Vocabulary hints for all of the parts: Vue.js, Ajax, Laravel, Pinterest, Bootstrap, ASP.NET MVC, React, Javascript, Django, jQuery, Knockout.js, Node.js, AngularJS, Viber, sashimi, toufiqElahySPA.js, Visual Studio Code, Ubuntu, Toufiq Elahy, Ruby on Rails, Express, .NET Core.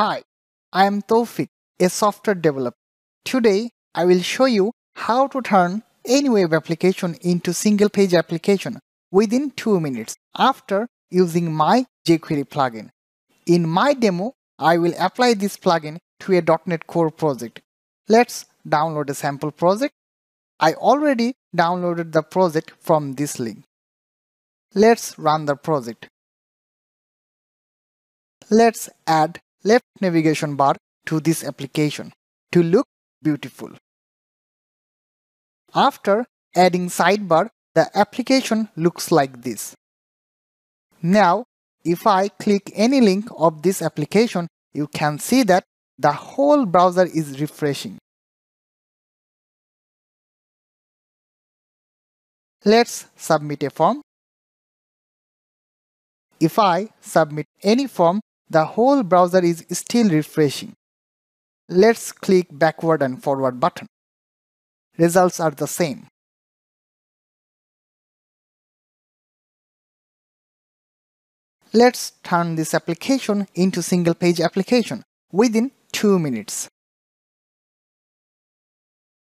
Hi, I am Toufiq, a software developer. Today, I will show you how to turn any web application into single-page application within 2 minutes after using my jQuery plugin. In my demo, I will apply this plugin to a .NET Core project. Let's download a sample project. I already downloaded the project from this link. Let's run the project. Let's add left navigation bar to this application to look beautiful. After adding sidebar, the application looks like this. Now, if I click any link of this application, you can see that the whole browser is refreshing. Let's submit a form. If I submit any form, the whole browser is still refreshing. Let's click backward and forward button. Results are the same. Let's turn this application into single page application within 2 minutes.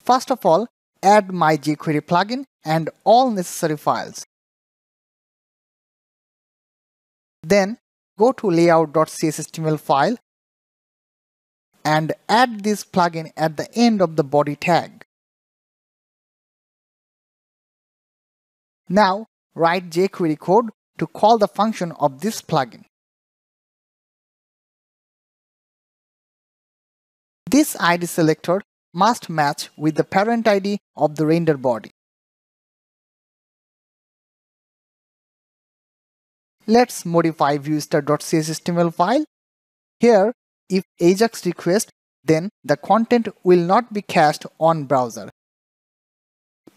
First of all, add my jQuery plugin and all necessary files. Then go to layout.cshtml file and add this plugin at the end of the body tag. Now write jQuery code to call the function of this plugin. This ID selector must match with the parent ID of the render body. Let's modify viewstar.cshtml file. Here, if Ajax request, then the content will not be cached on browser.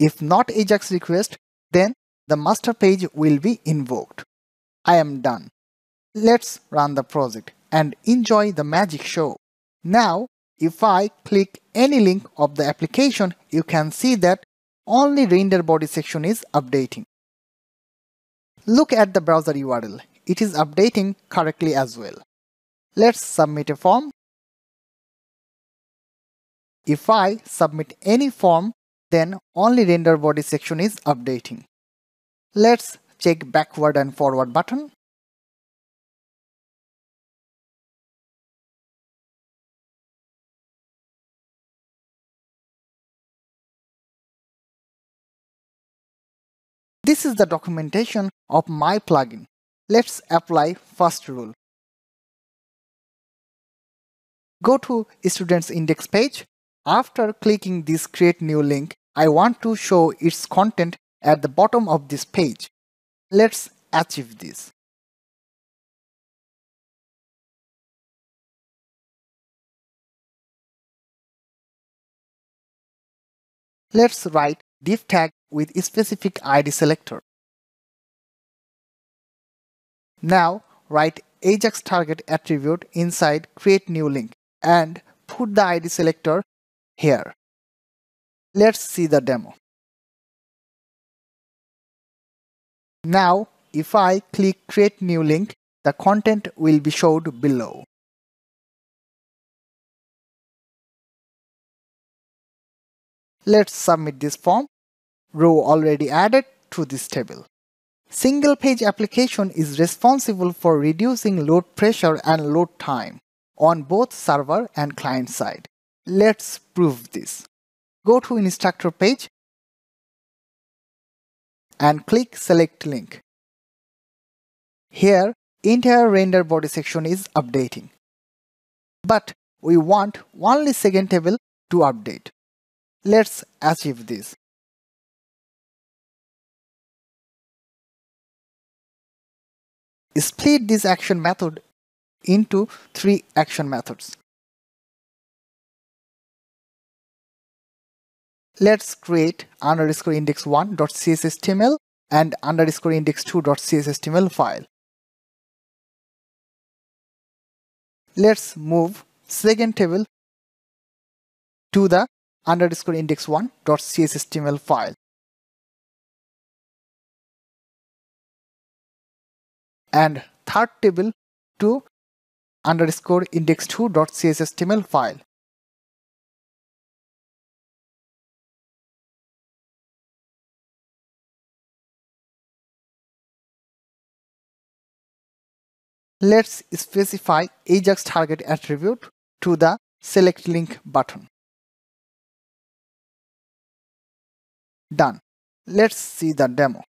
If not Ajax request, then the master page will be invoked. I am done. Let's run the project and enjoy the magic show. Now, if I click any link of the application, you can see that only render body section is updating. Look at the browser URL. It is updating correctly as well. Let's submit a form. If I submit any form, then only render body section is updating. Let's check backward and forward button. This is the documentation of my plugin. Let's apply first rule. Go to Students Index page. After clicking this Create New link, I want to show its content at the bottom of this page. Let's achieve this. Let's write div tag with a specific ID selector. Now write Ajax target attribute inside create new link and put the ID selector here. Let's see the demo. Now if I click create new link, the content will be showed below. Let's submit this form. Row already added to this table. Single page application is responsible for reducing load pressure and load time on both server and client side. Let's prove this. Go to instructor page and click select link. Here, entire render body section is updating. But we want only second table to update. Let's achieve this. Split this action method into 3 action methods. Let's create _index1.cshtml and _index2.cshtml file. Let's move second table to the _index1.cshtml file. And third table to underscore index2.cshtml file. Let's specify Ajax target attribute to the select link button. Done. Let's see the demo.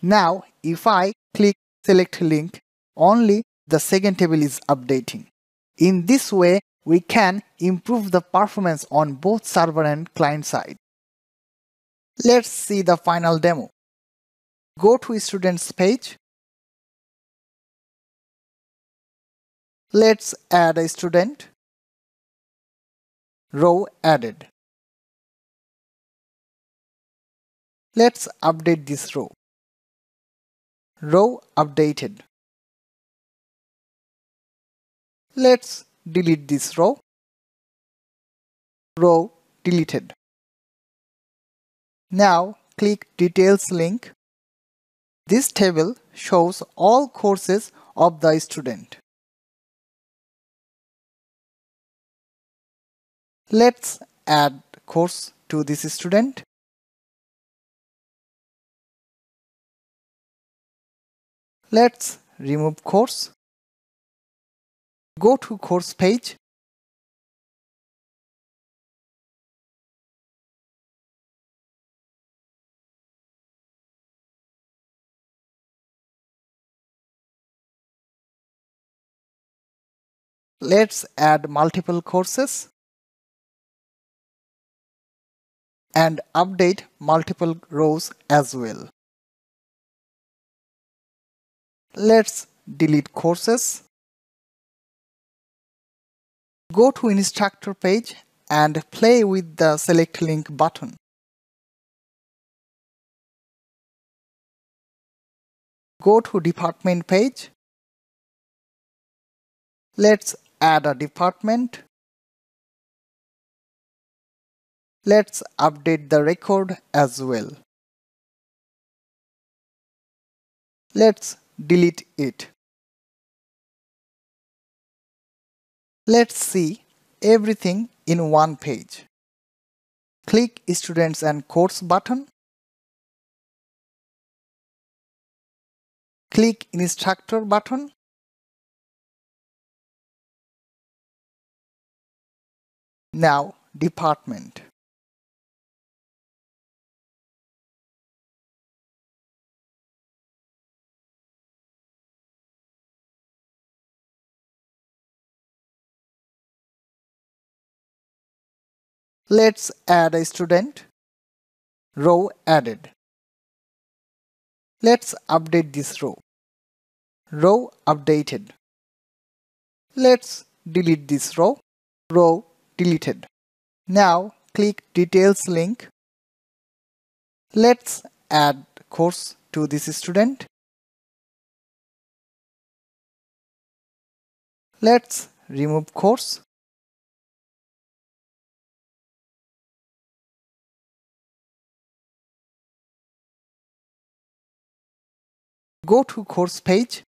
Now, if I click select link, only the second table is updating. In this way, we can improve the performance on both server and client side. Let's see the final demo. Go to students page. Let's add a student. Row added. Let's update this row. Row updated. Let's delete this row. Row deleted. Now click details link. This table shows all courses of the student. Let's add course to this student. Let's remove course. Go to course page. Let's add multiple courses and update multiple rows as well. Let's delete courses. Go to instructor page and play with the select link button. Go to department page. Let's add a department. Let's update the record as well. Let's delete it. Let's see everything in one page. Click Students and Course button. Click Instructor button. Now Department. Let's add a student. Row added. Let's update this row. Row updated. Let's delete this row. Row deleted. Now click details link. Let's add course to this student. Let's remove course. Go to course page.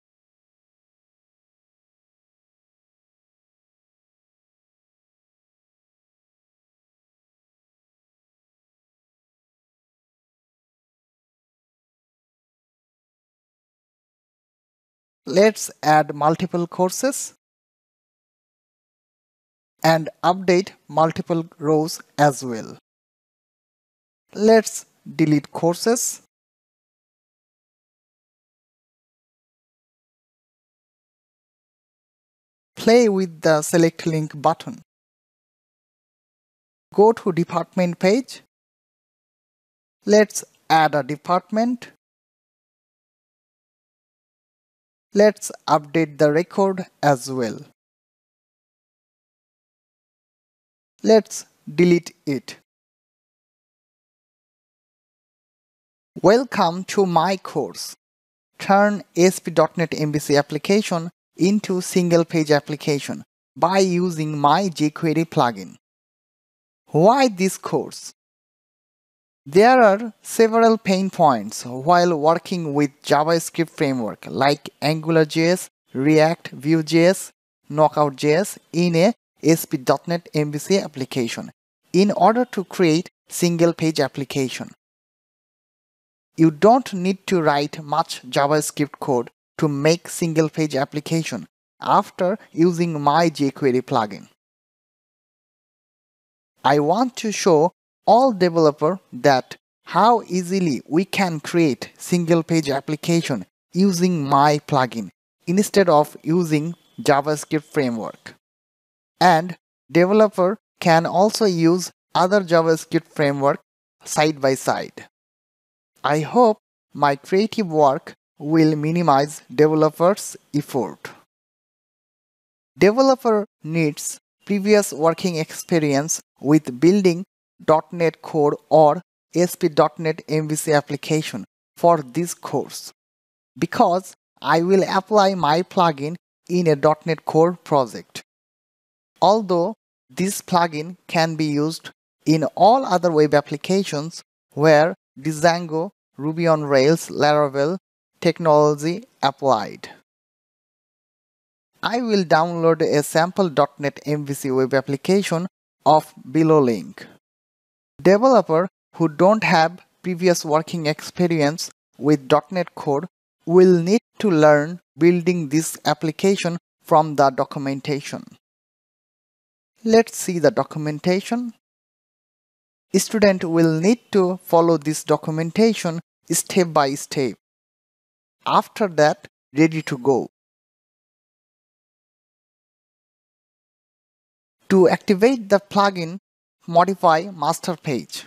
Let's add multiple courses and update multiple rows as well. Let's delete courses. Play with the select link button. Go to department page. Let's add a department. Let's update the record as well. Let's delete it. Welcome to my course. Turn ASP.NET MVC application into single page application by using my jQuery plugin. Why this course? There are several pain points while working with JavaScript framework like AngularJS, React, Vue.js, Knockout.js in a ASP.NET MVC application in order to create single page application. You don't need to write much JavaScript code to make single page application after using my jQuery plugin. I want to show all developers that how easily we can create single page application using my plugin instead of using JavaScript framework. And developer can also use other JavaScript framework side by side. I hope my creative work will minimize developers' effort. Developer needs previous working experience with building .NET Core or ASP.NET MVC application for this course, because I will apply my plugin in a .NET Core project. Although this plugin can be used in all other web applications where Django, Ruby on Rails, Laravel technology applied. I will download a sample .NET MVC web application of below link. Developer who don't have previous working experience with .NET Core will need to learn building this application from the documentation. Let's see the documentation. Student will need to follow this documentation step by step. After that, ready to go. To activate the plugin, modify master page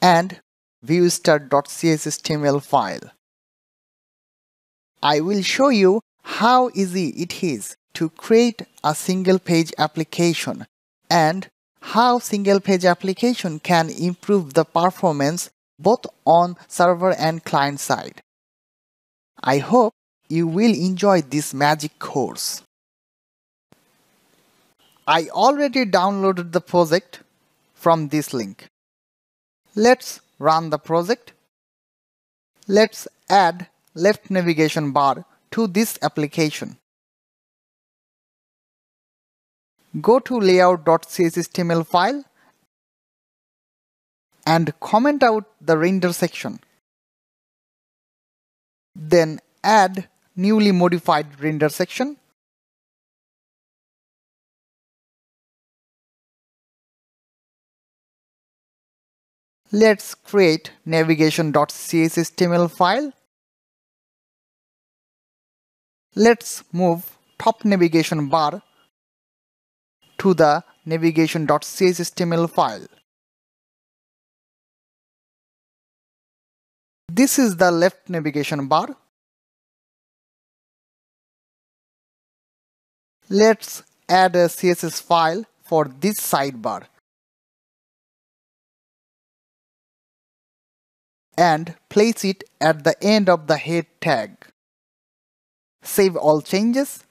and view start.cshtml file. I will show you how easy it is to create a single page application and how single page application can improve the performance both on server and client side. I hope you will enjoy this magic course. I already downloaded the project from this link. Let's run the project. Let's add left navigation bar to this application. Go to layout.cshtml file and comment out the render section. Then add newly modified render section. Let's create navigation.cshtml file. Let's move top navigation bar to the navigation.cshtml file. This is the left navigation bar. Let's add a CSS file for this sidebar and place it at the end of the head tag. Save all changes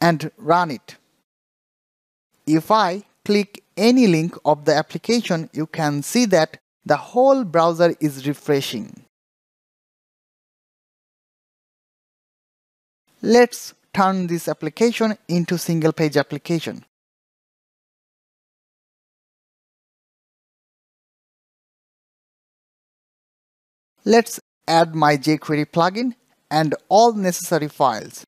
and run it. If I click any link of the application, you can see that the whole browser is refreshing. Let's turn this application into single page application. Let's add my jQuery plugin and all necessary files.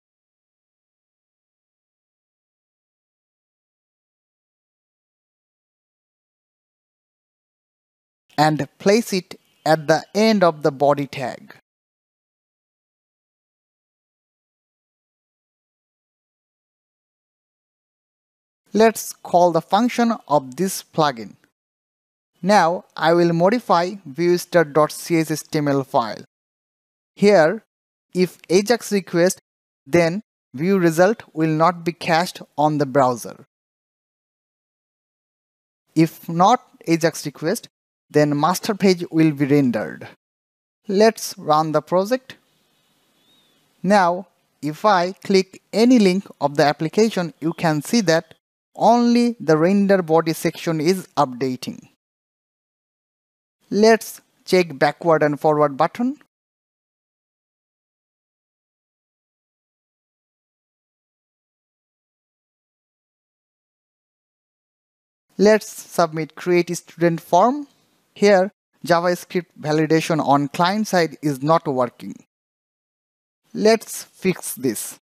And place it at the end of the body tag. Let's call the function of this plugin. Now I will modify viewStart.cshtml file. Here, if Ajax request, then view result will not be cached on the browser. If not Ajax request, then master page will be rendered. Let's run the project. Now, if I click any link of the application, you can see that only the render body section is updating. Let's check backward and forward button. Let's submit create student form. Here, JavaScript validation on client side is not working. Let's fix this.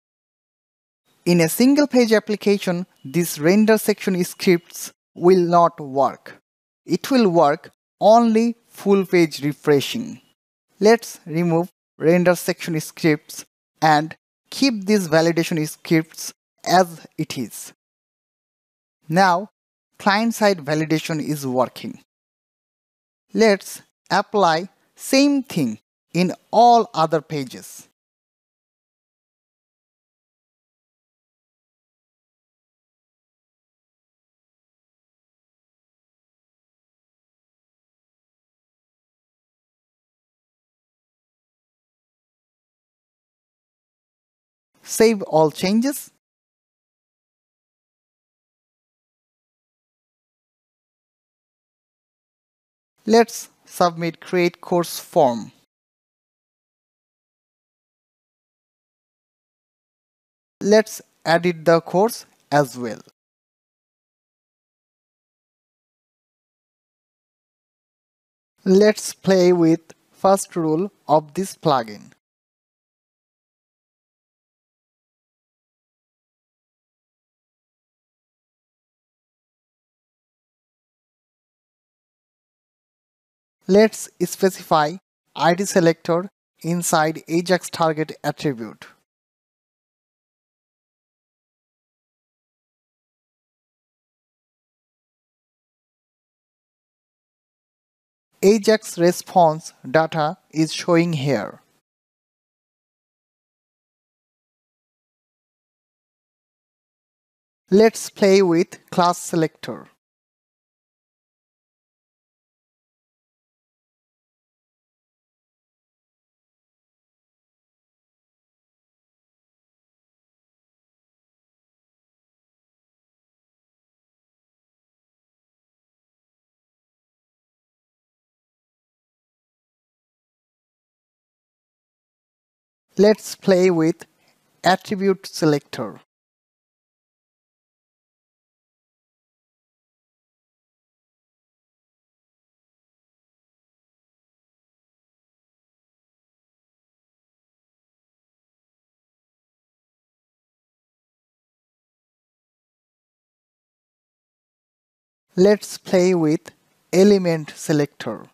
In a single page application, this render section scripts will not work. It will work only full page refreshing. Let's remove render section scripts and keep these validation scripts as it is. Now, client-side validation is working. Let's apply same thing in all other pages. Save all changes. Let's submit create course form. Let's edit the course as well. Let's play with first rule of this plugin. Let's specify ID selector inside Ajax target attribute. Ajax response data is showing here. Let's play with class selector. Let's play with attribute selector. Let's play with element selector.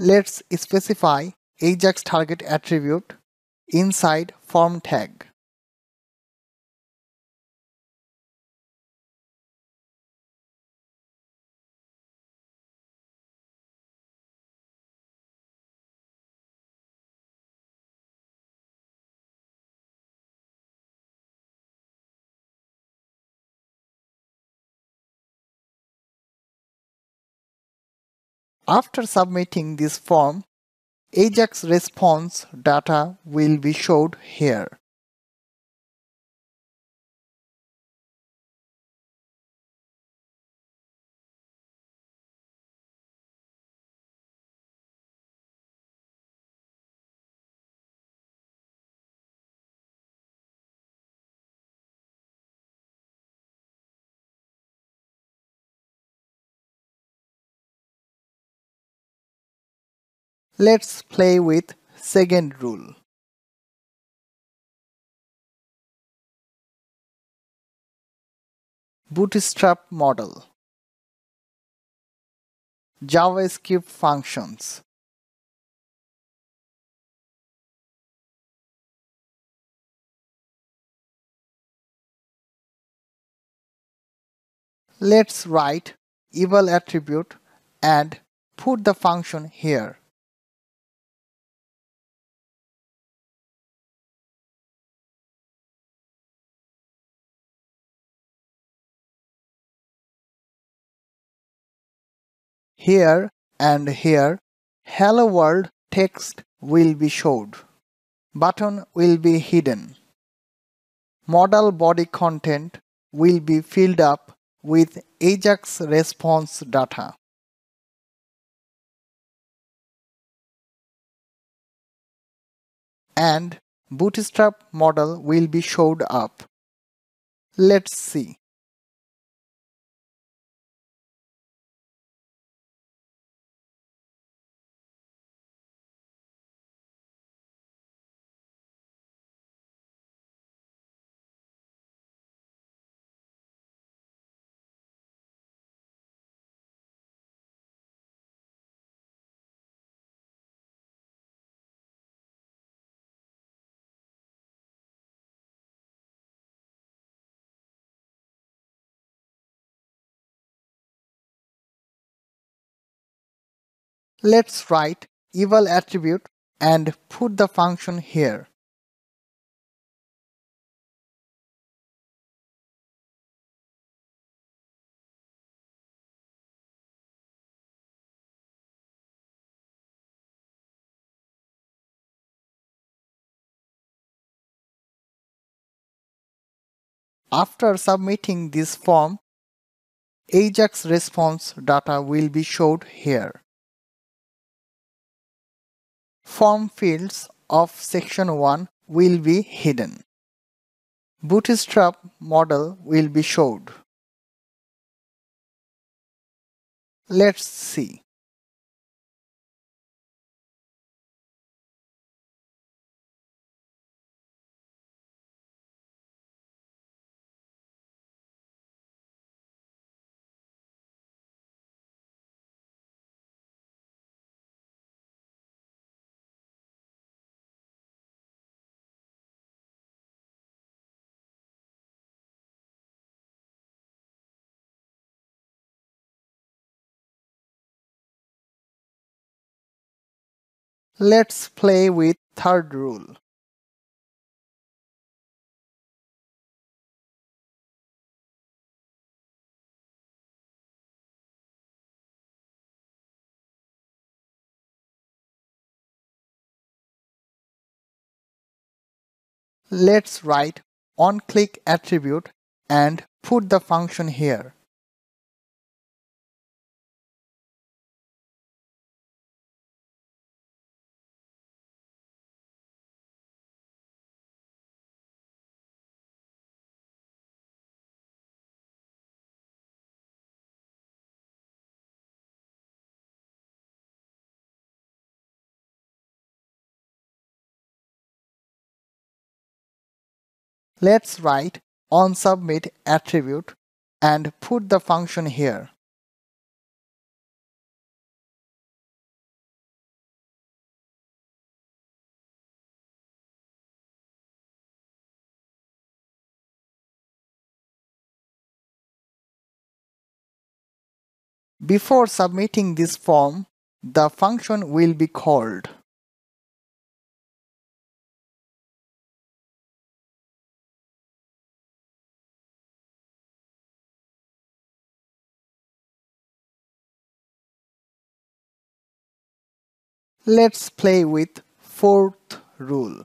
Let's specify Ajax target attribute inside form tag. After submitting this form, Ajax response data will be showed here. Let's play with second rule. Bootstrap model. JavaScript functions. Let's write eval attribute and put the function here. Here and here, hello world text will be showed. Button will be hidden. Modal body content will be filled up with Ajax response data. And Bootstrap model will be showed up. Let's see. Let's write eval attribute and put the function here. After submitting this form, Ajax response data will be showed here. Form fields of section 1 will be hidden. Bootstrap model will be showed. Let's see. Let's play with third rule. Let's write onClick attribute and put the function here. Let's write onSubmit attribute and put the function here. Before submitting this form, the function will be called. Let's play with fourth rule.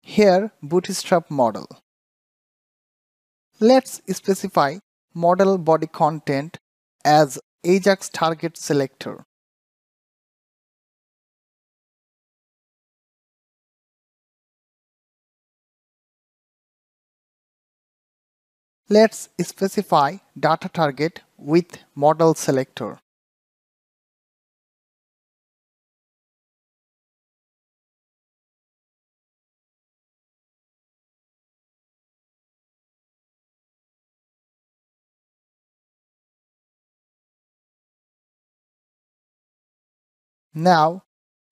Here, Bootstrap model. Let's specify model body content as Ajax target selector. Let's specify data target with model selector. Now,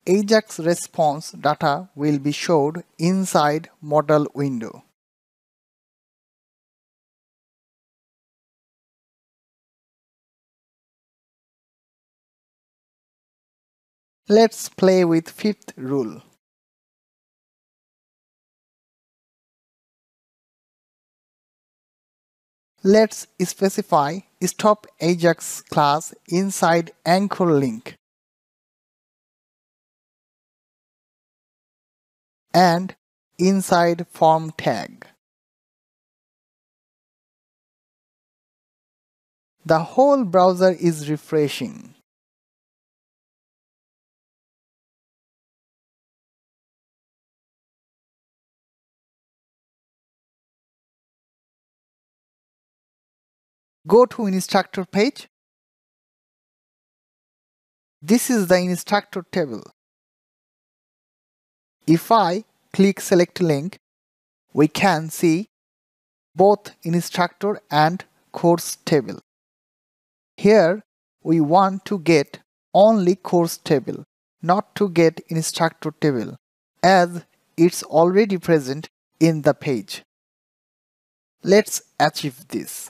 Ajax response data will be showed inside modal window. Let's play with fifth rule. Let's specify stop Ajax class inside anchor link and inside form tag. The whole browser is refreshing. Go to instructor page. This is the instructor table. If I click select link, we can see both instructor and course table. Here we want to get only course table, not to get instructor table, as it's already present in the page. Let's achieve this.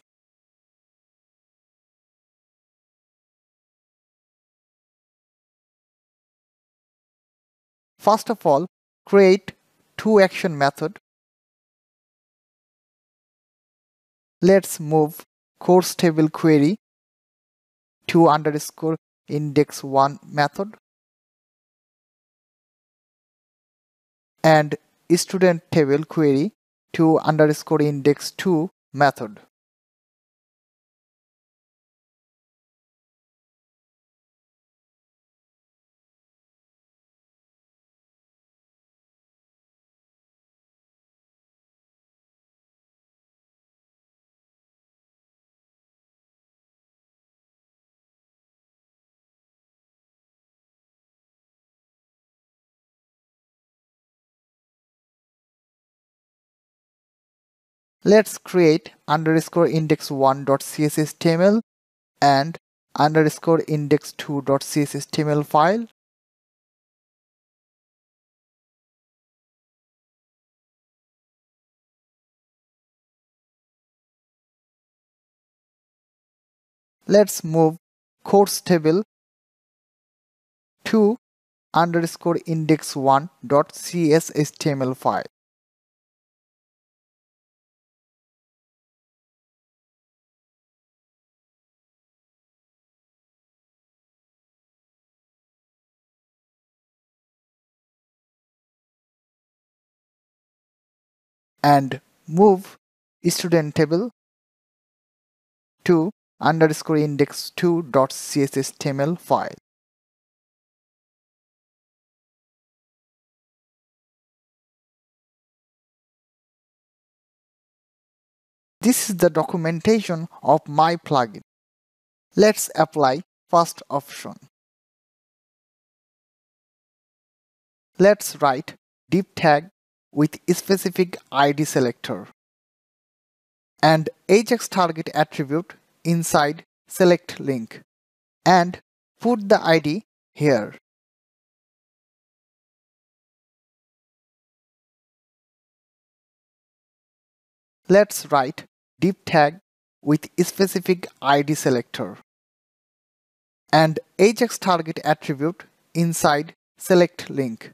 First of all, create toAction method. Let's move course table query to underscore index 1 method and student table query to underscore index 2 method. Let's create underscore index1.cshtml and underscore index2.cshtml file. Let's move course table to underscore index1.cshtml file. And move student table to underscore index2.cshtml file. This is the documentation of my plugin. Let's apply first option. Let's write div tag with specific ID selector and Ajax target attribute inside select link and put the ID here. Let's write div tag with specific ID selector and Ajax target attribute inside select link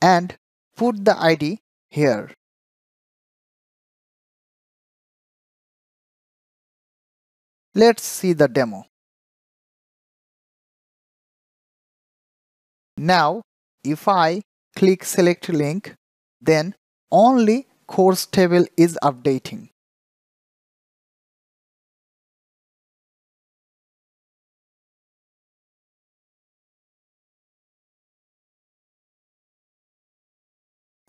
and put the ID here. Let's see the demo. Now, if I click select link, then only course table is updating.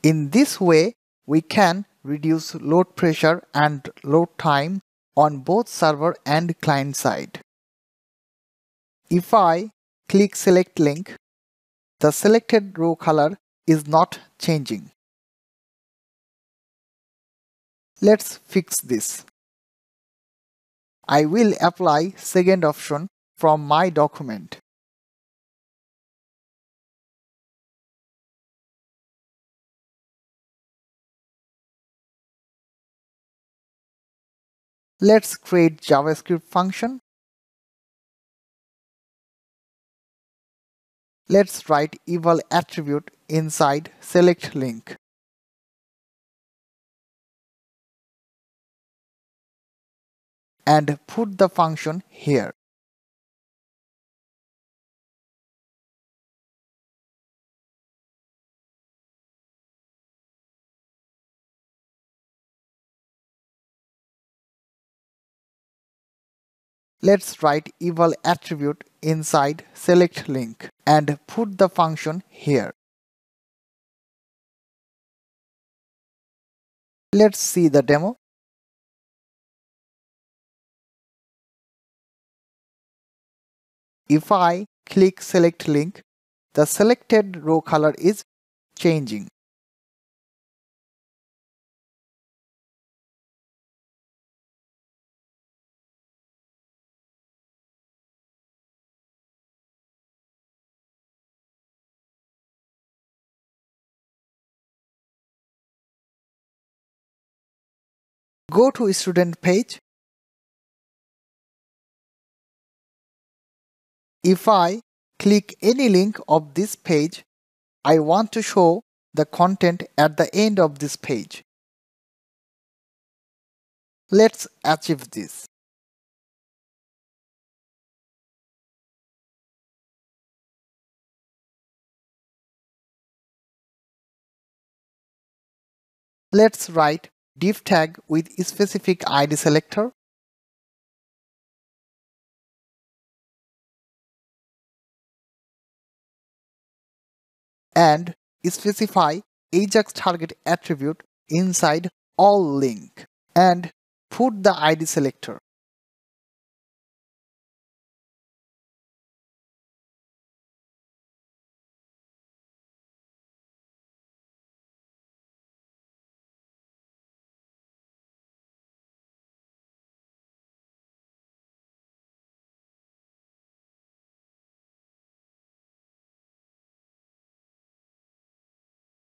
In this way, we can reduce load pressure and load time on both server and client side. If I click select link, the selected row color is not changing. Let's fix this. I will apply second option from my document. Let's create JavaScript function. Let's write eval attribute inside select link. And put the function here. Let's write eval attribute inside select link and put the function here. Let's see the demo. If I click select link, the selected row color is changing. Go to student page. If I click any link of this page, I want to show the content at the end of this page. Let's achieve this. Let's write div tag with specific ID selector. And specify Ajax target attribute inside all link and put the ID selector.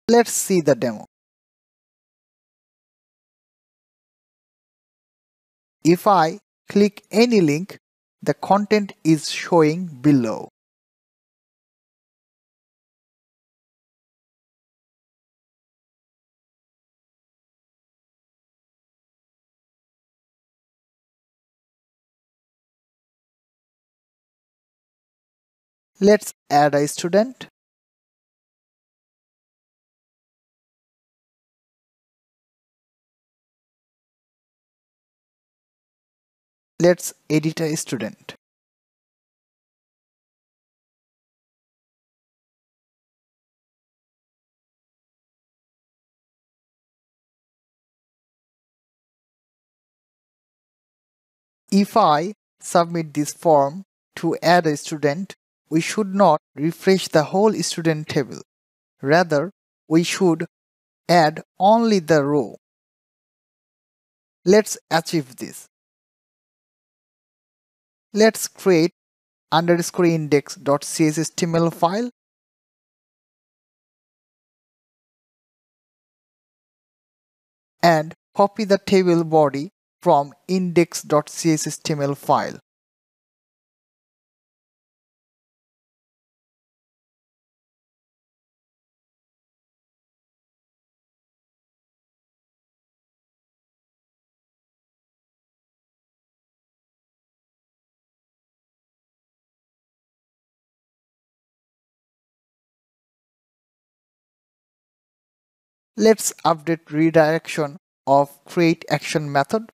Let's see the demo. If I click any link, the content is showing below. Let's add a student. Let's edit a student. If I submit this form to add a student, we should not refresh the whole student table. Rather, we should add only the row. Let's achieve this. Let's create _index.cshtml file. And copy the table body from index.cshtml file. Let's update redirection of createAction method.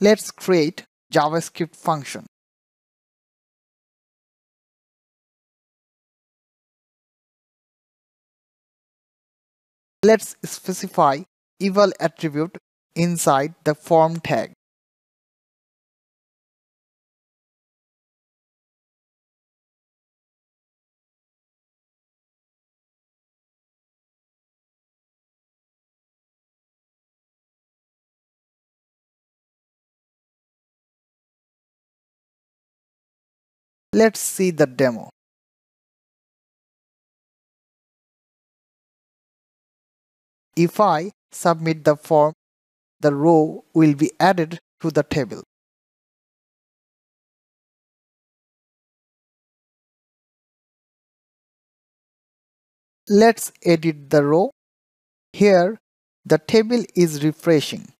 Let's create JavaScript function. Let's specify eval attribute inside the form tag. Let's see the demo. If I submit the form, the row will be added to the table. Let's edit the row. Here, the table is refreshing.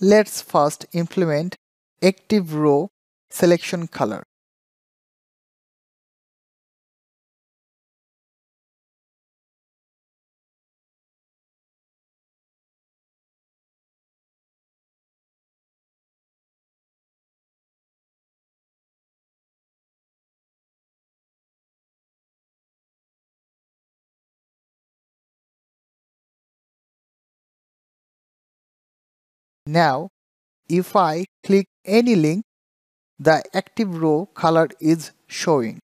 Let's first implement active row selection color. Now, if I click any link, the active row color is showing.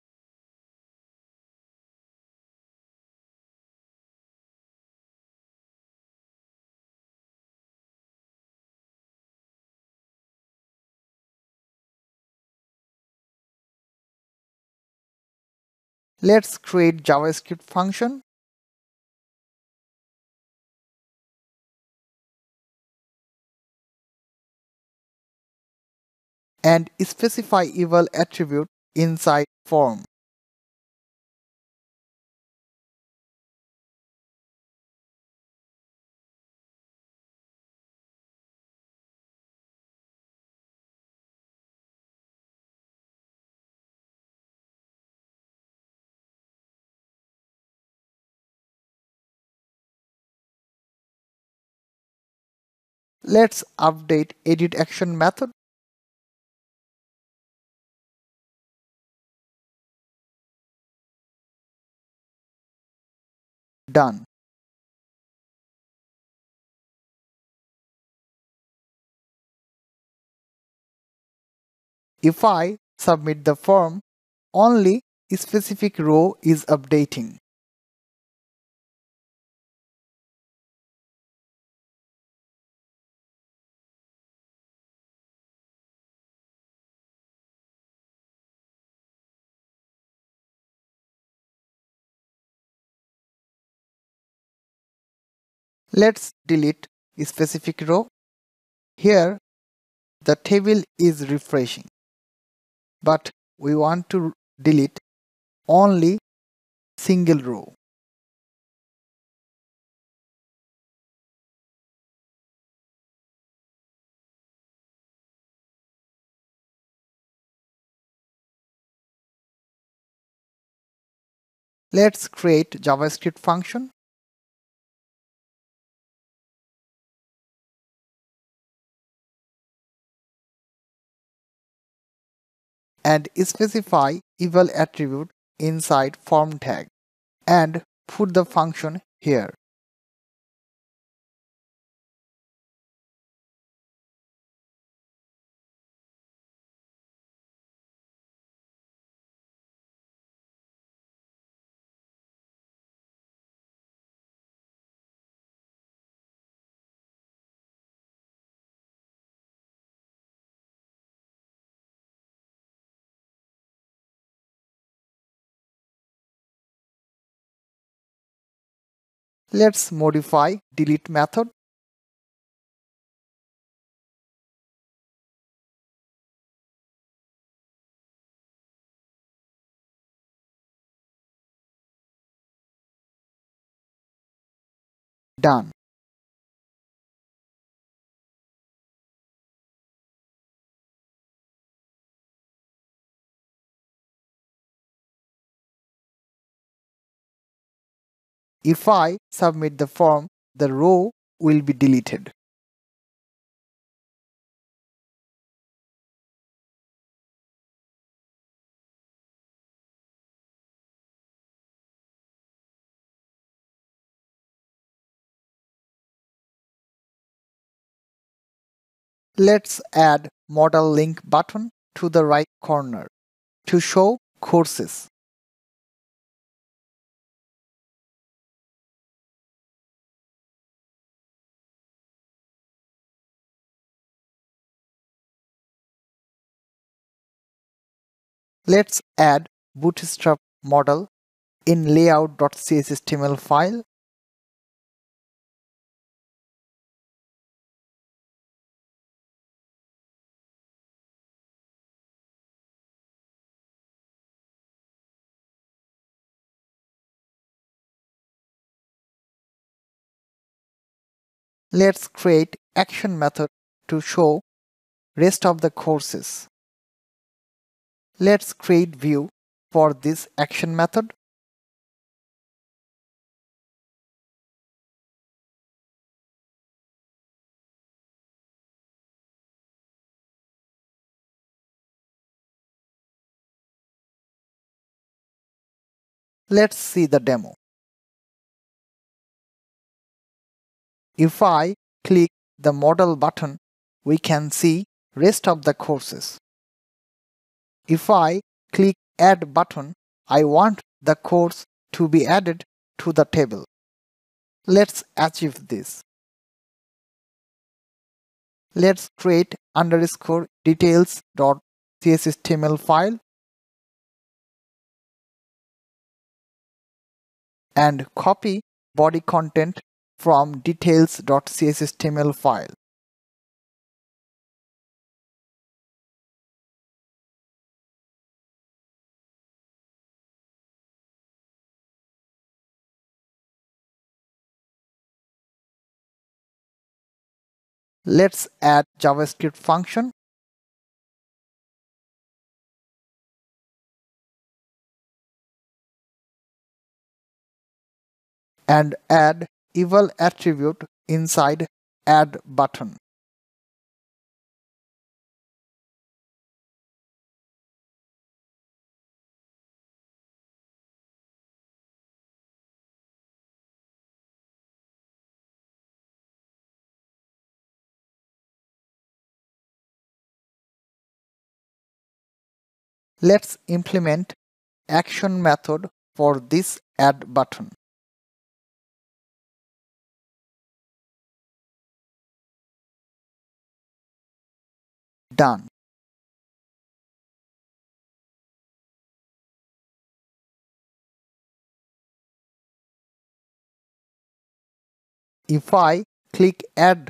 Let's create JavaScript function. And specify eval attribute inside form. Let's update edit action method. Done. If I submit the form, only a specific row is updating. Let's delete a specific row. Here, the table is refreshing, but we want to delete only single row. Let's create JavaScript function. And specify eval attribute inside form tag and put the function here. Let's modify delete method. Done. If I submit the form, the row will be deleted. Let's add modal link button to the right corner to show courses. Let's add Bootstrap model in layout.cshtml file. Let's create action method to show rest of the courses. Let's create view for this action method. Let's see the demo. If I click the model button, we can see rest of the courses. If I click add button, I want the course to be added to the table. Let's achieve this. Let's create _details.cshtml file and copy body content from details.cshtml file. Let's add JavaScript function. And add eval attribute inside add button. Let's implement action method for this add button. Done. If I click add,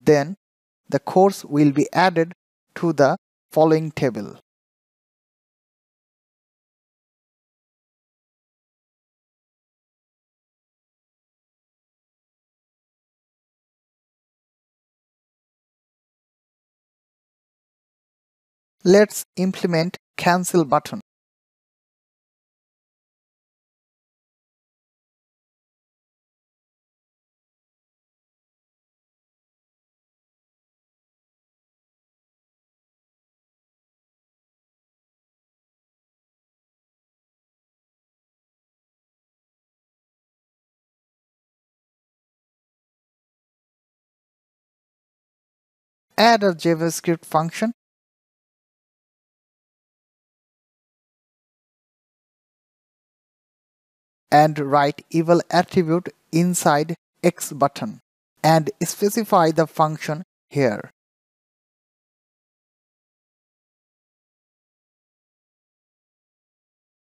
then the course will be added to the following table. Let's implement cancel button. Add a JavaScript function. And write eval attribute inside X button and specify the function here.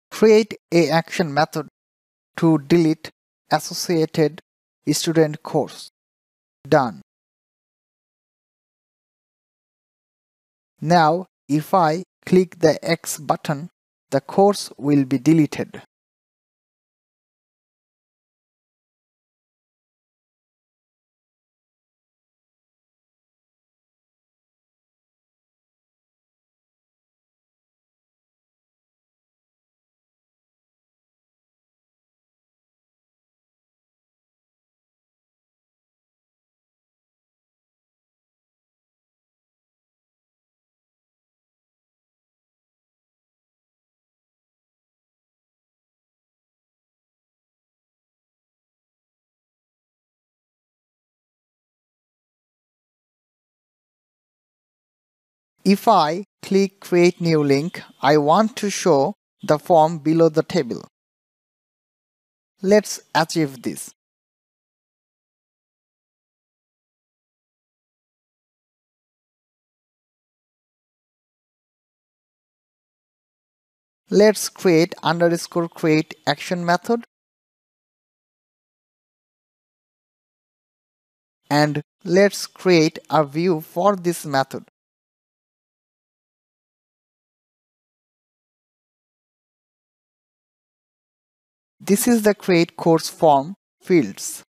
Create an action method to delete associated student course. Done. Now, if I click the X button, the course will be deleted. If I click create new link, I want to show the form below the table. Let's achieve this. Let's create _create action method and let's create a view for this method. This is the create course form fields.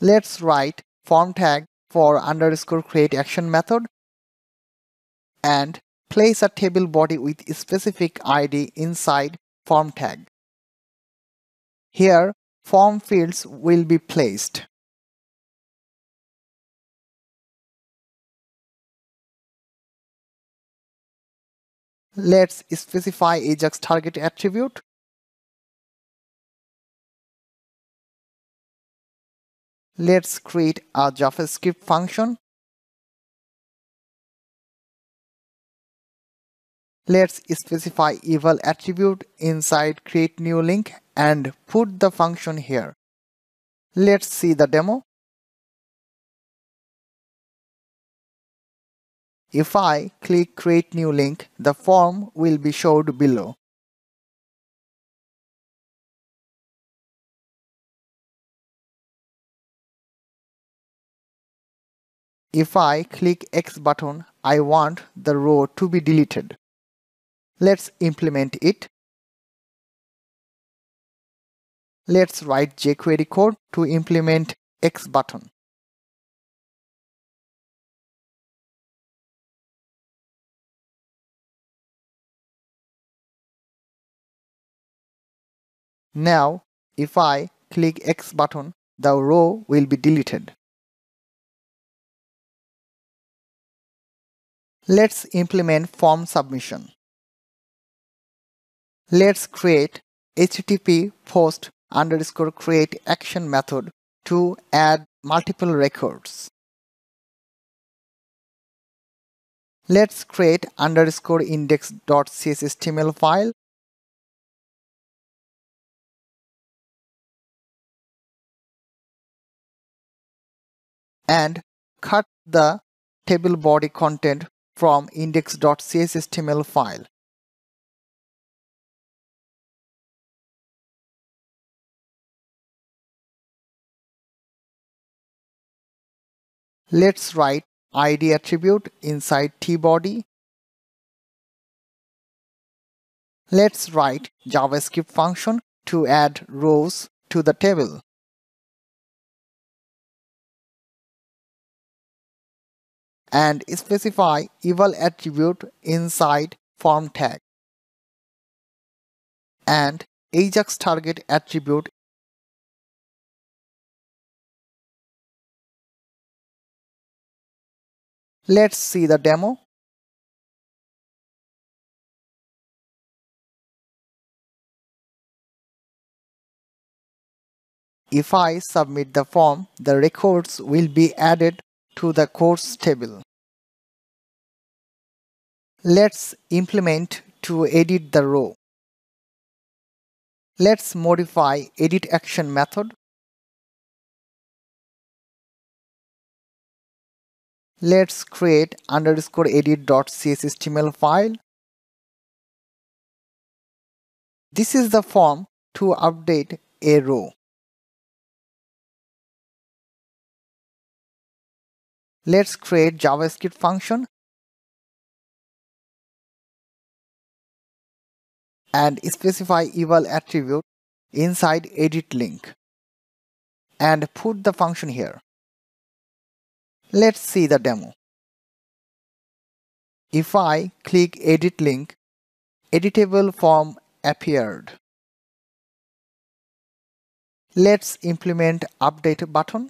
Let's write form tag for _create action method and place a table body with a specific ID inside form tag. Here form fields will be placed. Let's specify Ajax target attribute. Let's create a JavaScript function. Let's specify eval attribute inside create new link and put the function here. Let's see the demo. If I click create new link, the form will be showed below. If I click X button, I want the row to be deleted. Let's implement it. Let's write jQuery code to implement X button. Now, if I click X button, the row will be deleted. Let's implement form submission. Let's create HTTP post _create action method to add multiple records. Let's create _index.cshtml file. And cut the table body content from index.cshtml file. Let's write id attribute inside tbody. Let's write JavaScript function to add rows to the table. And specify eval attribute inside form tag and Ajax target attribute. Let's see the demo. If I submit the form, the records will be added to the course table. Let's implement to edit the row. Let's modify edit action method. Let's create _edit.cshtml file. This is the form to update a row. Let's create JavaScript function and specify eval attribute inside edit link and put the function here. Let's see the demo. If I click edit link, editable form appeared. Let's implement update button.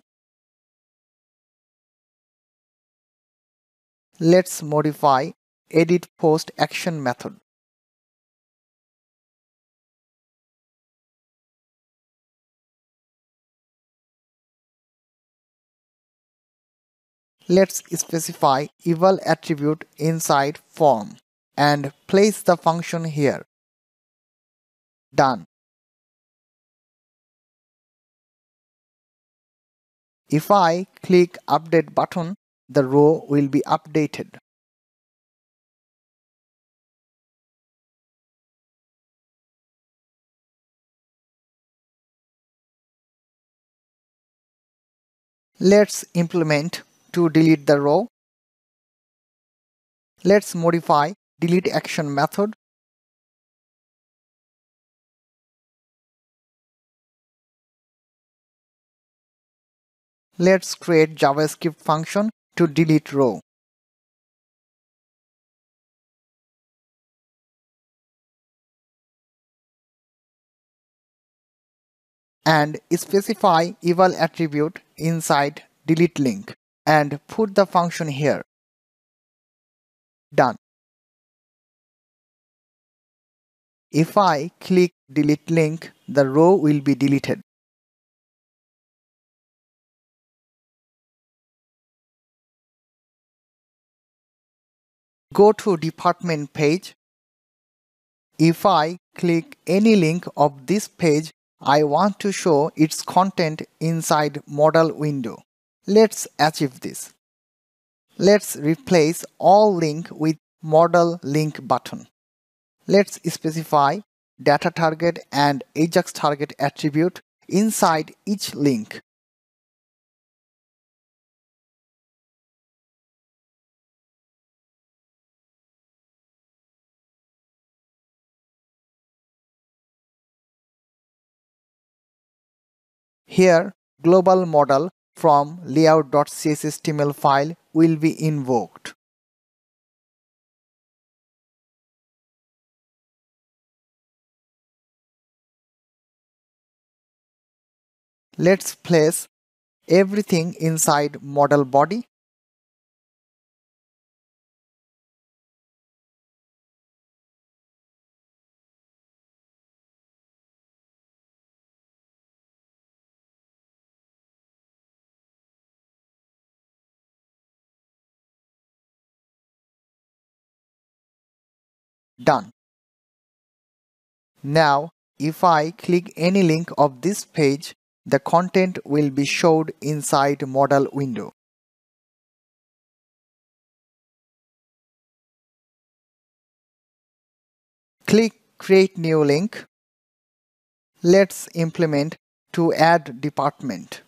Let's modify edit post action method. Let's specify eval attribute inside form and place the function here. Done. If I click update button, the row will be updated. Let's implement to delete the row. Let's modify delete action method. Let's create JavaScript function to delete row. And specify eval attribute inside delete link and put the function here. Done. If I click delete link, the row will be deleted. Go to department page. If I click any link of this page, I want to show its content inside modal window. Let's achieve this. Let's replace all link with modal link button. Let's specify data target and Ajax target attribute inside each link. Here, global modal from layout.cshtml file will be invoked. Let's place everything inside modal body. Done. Now, if I click any link of this page, the content will be showed inside modal window. Click create new link. Let's implement to add department.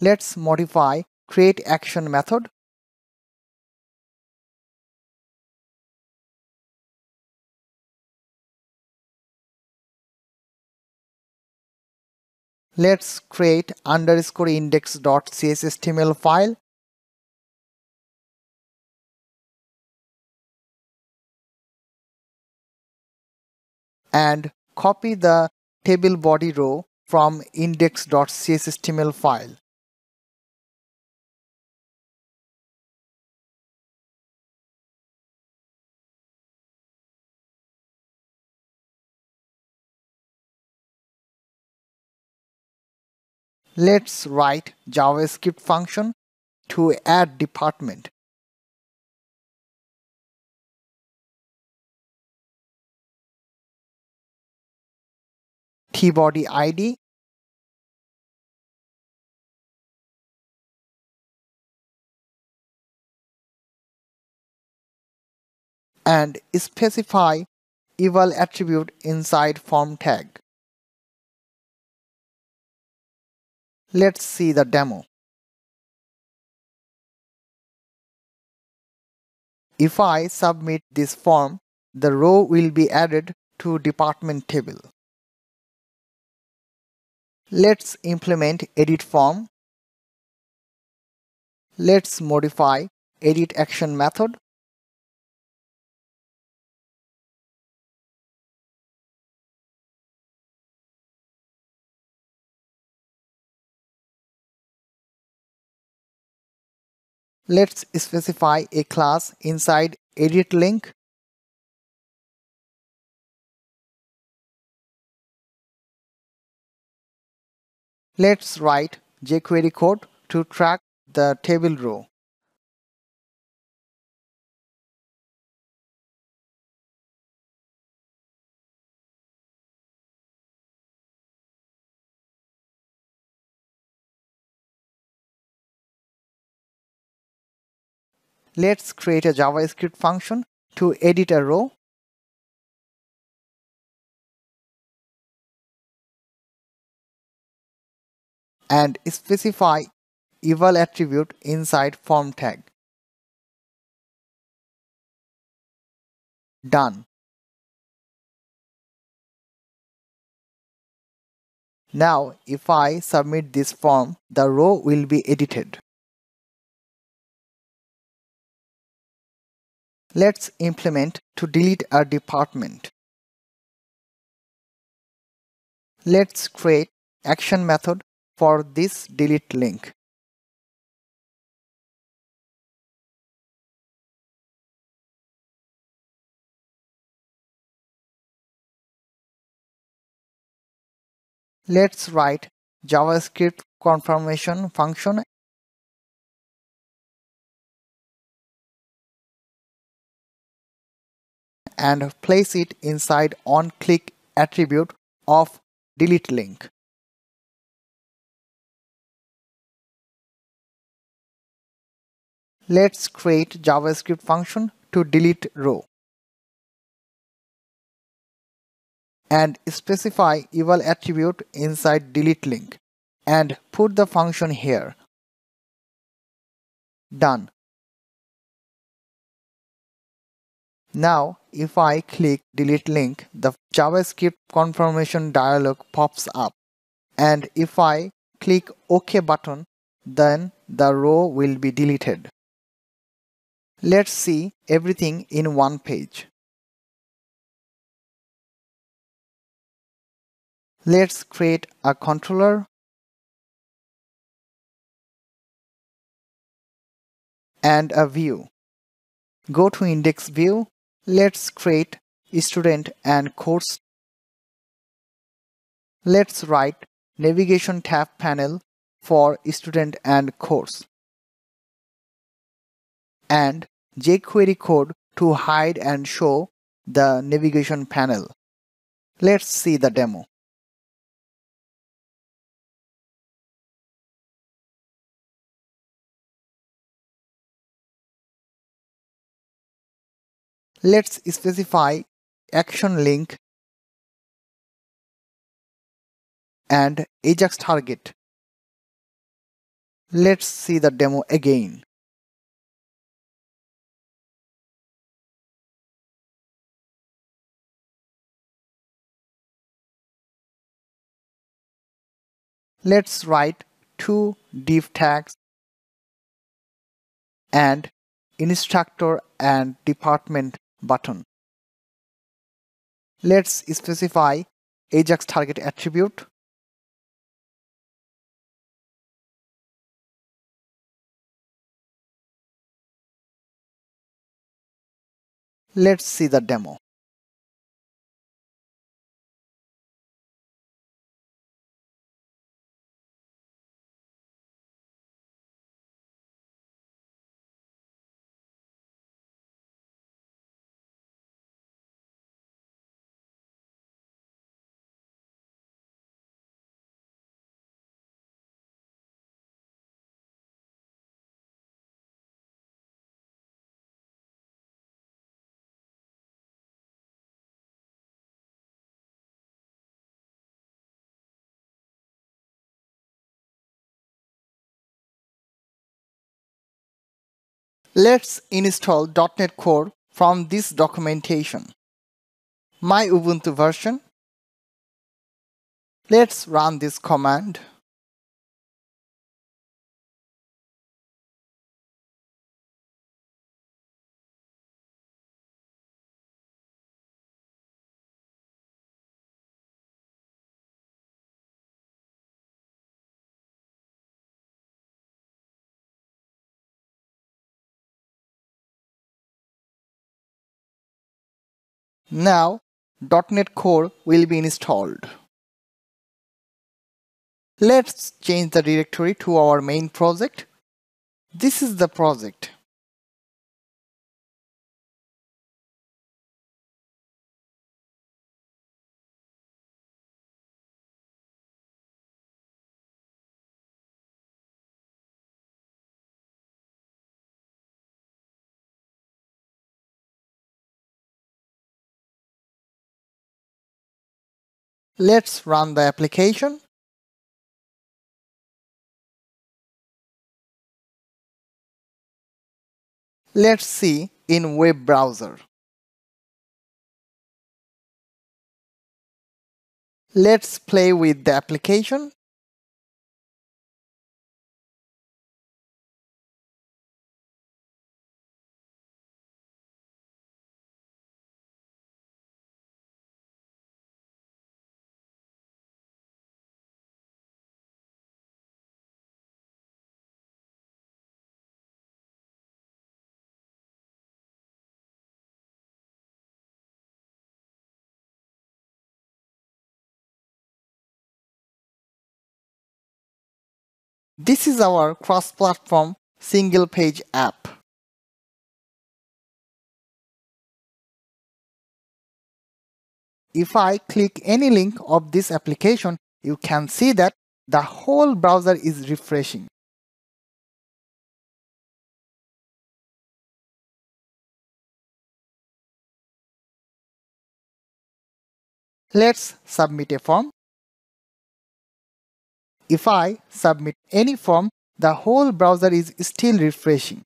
Let's modify create action method. Let's create _index.cshtml file. And copy the table body row from index.cshtml file. Let's write JavaScript function to add department. Tbody ID. And specify eval attribute inside form tag. Let's see the demo. If I submit this form, the row will be added to department table. Let's implement edit form. Let's modify edit action method. Let's specify a class inside edit link. Let's write jQuery code to track the table row. let's create a JavaScript function to edit a row. And specify eval attribute inside form tag. Done. Now if I submit this form, the row will be edited. Let's implement to delete a department. Let's create action method for this delete link. Let's write JavaScript confirmation function and place it inside onClick attribute of delete link. Let's create JavaScript function to delete row and specify eval attribute inside delete link and put the function here. Done. Now if I click delete link, the JavaScript confirmation dialog pops up, and if I click OK button, then the row will be deleted. Let's see everything in one page. Let's create a controller and a view. Go to index view. Let's create student and course. Let's write navigation tab panel for student and course. And jQuery code to hide and show the navigation panel. Let's see the demo. Let's specify action link and Ajax target. Let's see the demo again. Let's write two div tags and instructor and department button. Let's specify Ajax target attribute. Let's see the demo. Let's install .NET Core from this documentation. My Ubuntu version. Let's run this command. Now .NET Core will be installed. Let's change the directory to our main project. This is the project. Let's run the application. Let's see in web browser. Let's play with the application. This is our cross-platform single-page app. If I click any link of this application, you can see that the whole browser is refreshing. Let's submit a form. If I submit any form, the whole browser is still refreshing.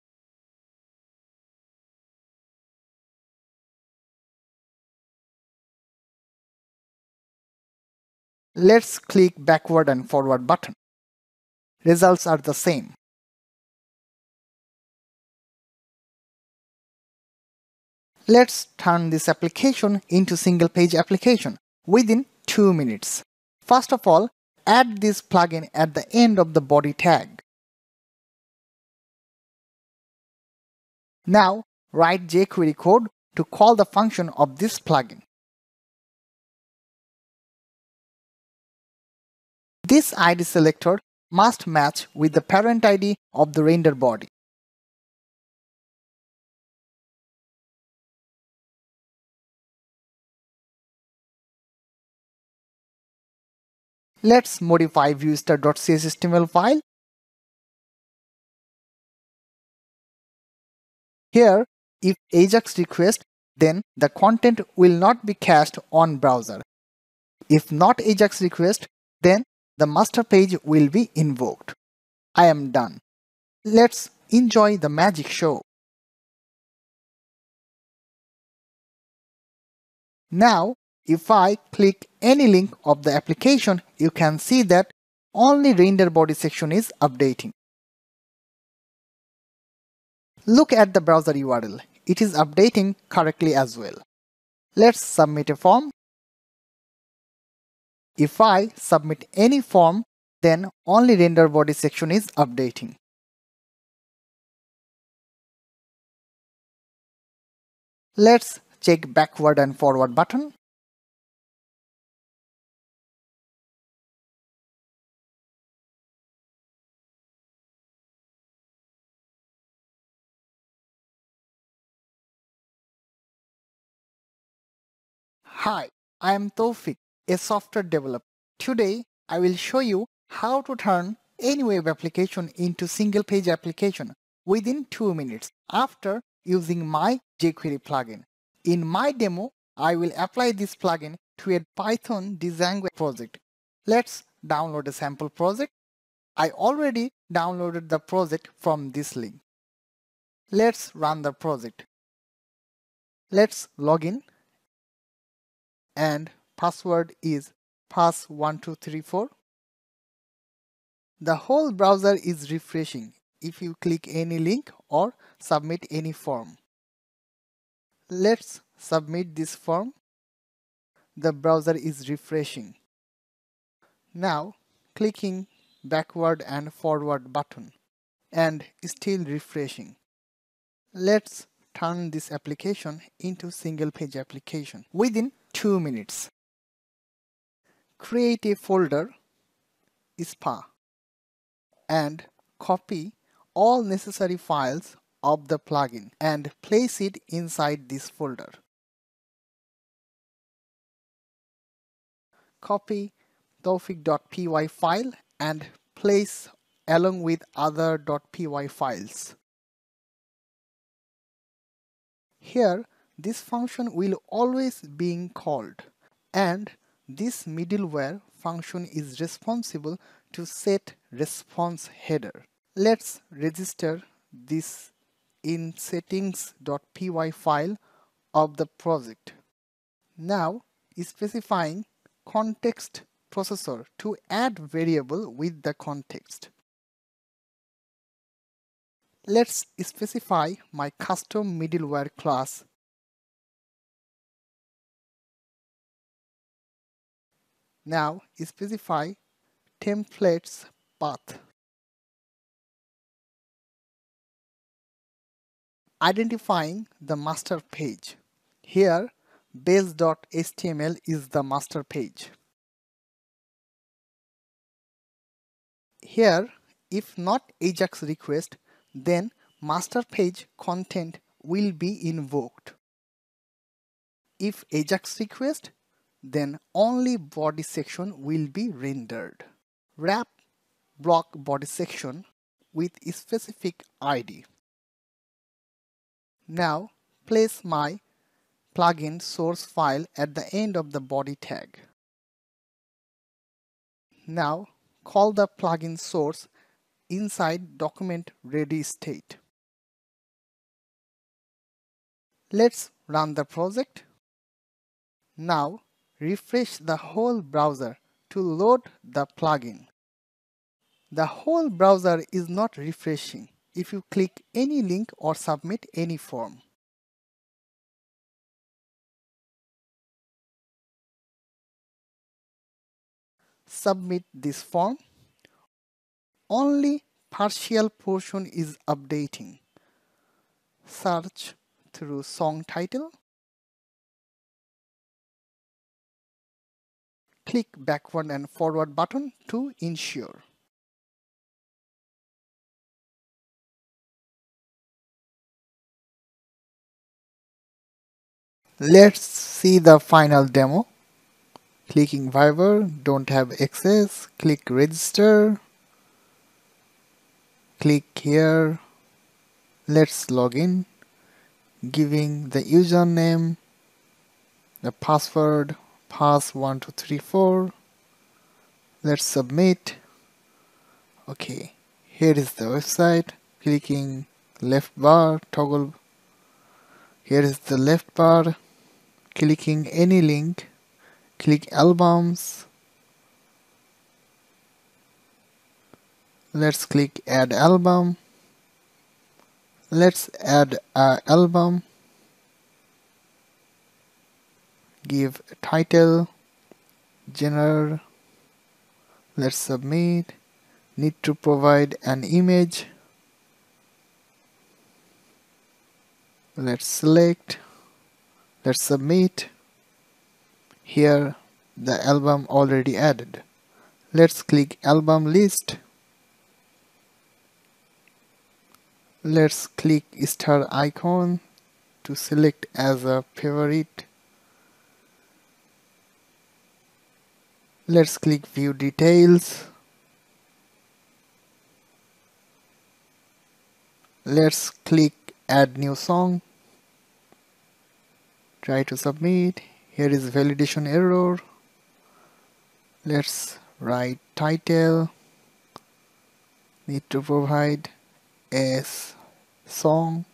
Let's click backward and forward button. Results are the same. Let's turn this application into single page application within 2 minutes. First of all, add this plugin at the end of the body tag. Now write jQuery code to call the function of this plugin. This ID selector must match with the parent ID of the render body. Let's modify Vue.js HTML file. Here, if Ajax request, then the content will not be cached on browser. If not Ajax request, then the master page will be invoked. I am done. Let's enjoy the magic show. Now, if I click any link of the application, you can see that only render body section is updating. Look at the browser URL. It is updating correctly as well. Let's submit a form. If I submit any form, then only render body section is updating. Let's check backward and forward button. Hi, I am Toufiq, a software developer. Today, I will show you how to turn any web application into single-page application within 2 minutes after using my jQuery plugin. In my demo, I will apply this plugin to a Python Django project. Let's download a sample project. I already downloaded the project from this link. Let's run the project. Let's log in. And password is pass1234. The whole browser is refreshing if you click any link or submit any form. Let's submit this form. The browser is refreshing. Now clicking backward and forward button and still refreshing. Let's turn this application into single page application within 2 minutes. Create a folder SPA and copy all necessary files of the plugin and place it inside this folder. Copy toufiq.py file and place along with other .py files. Here, this function will always be called and This middleware function is responsible to set response header. Let's register this in settings.py file of the project. Now specifying context processor to add variable with the context. Let's specify my custom middleware class. Now specify templates path. Identifying the master page. Here base.html is the master page. Here if not Ajax request, then master page content will be invoked. If Ajax request, then only body section will be rendered. Wrap block body section with a specific ID. Now place my plugin source file at the end of the body tag. Now call the plugin source inside document ready state. Let's run the project. Now refresh the whole browser to load the plugin. The whole browser is not refreshing if you click any link or submit any form. Submit this form. Only partial portion is updating. Search through song title. Click backward and forward button to ensure. Let's see the final demo. Clicking Viber, don't have access, click register, click here, let's log in, giving the username, the password, pass1234, let's submit. Okay, here is the website, clicking left bar, toggle, here is the left bar, clicking any link, click albums, let's click add album, let's add an album, give title, genre, let's submit, need to provide an image, let's select, let's submit. Here the album already added. Let's click album list. Let's click star icon to select as a favorite. Let's click view details. Let's click add new song. Try to submit. Here is validation error. Let's write title. Need to provide a song.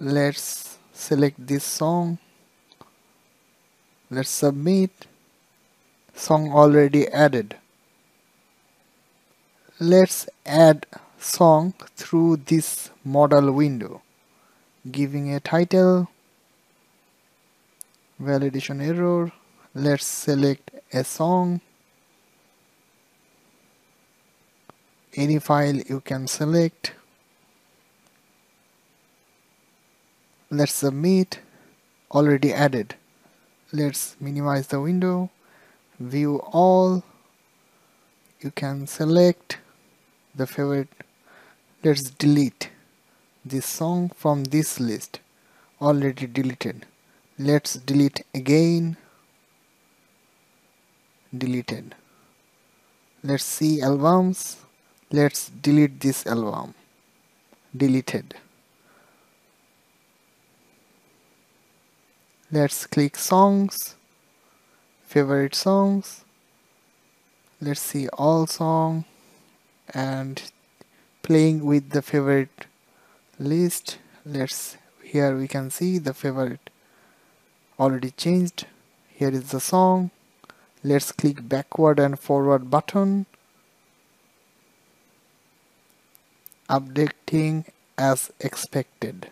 Let's select this song. Let's submit. Song already added. Let's add song through this modal window. Giving a title. Validation error. Let's select a song. Any file you can select. Let's submit. Already added. Let's minimize the window. View all. You can select the favorite. Let's delete this song from this list. Already deleted. Let's delete again. Deleted. Let's see albums. Let's delete this album. Deleted. Let's click songs. favorite songs, let's see all song, and playing with the favorite list. Let's, here we can see the favorite already changed. Here is the song. Let's click backward and forward button, updating as expected.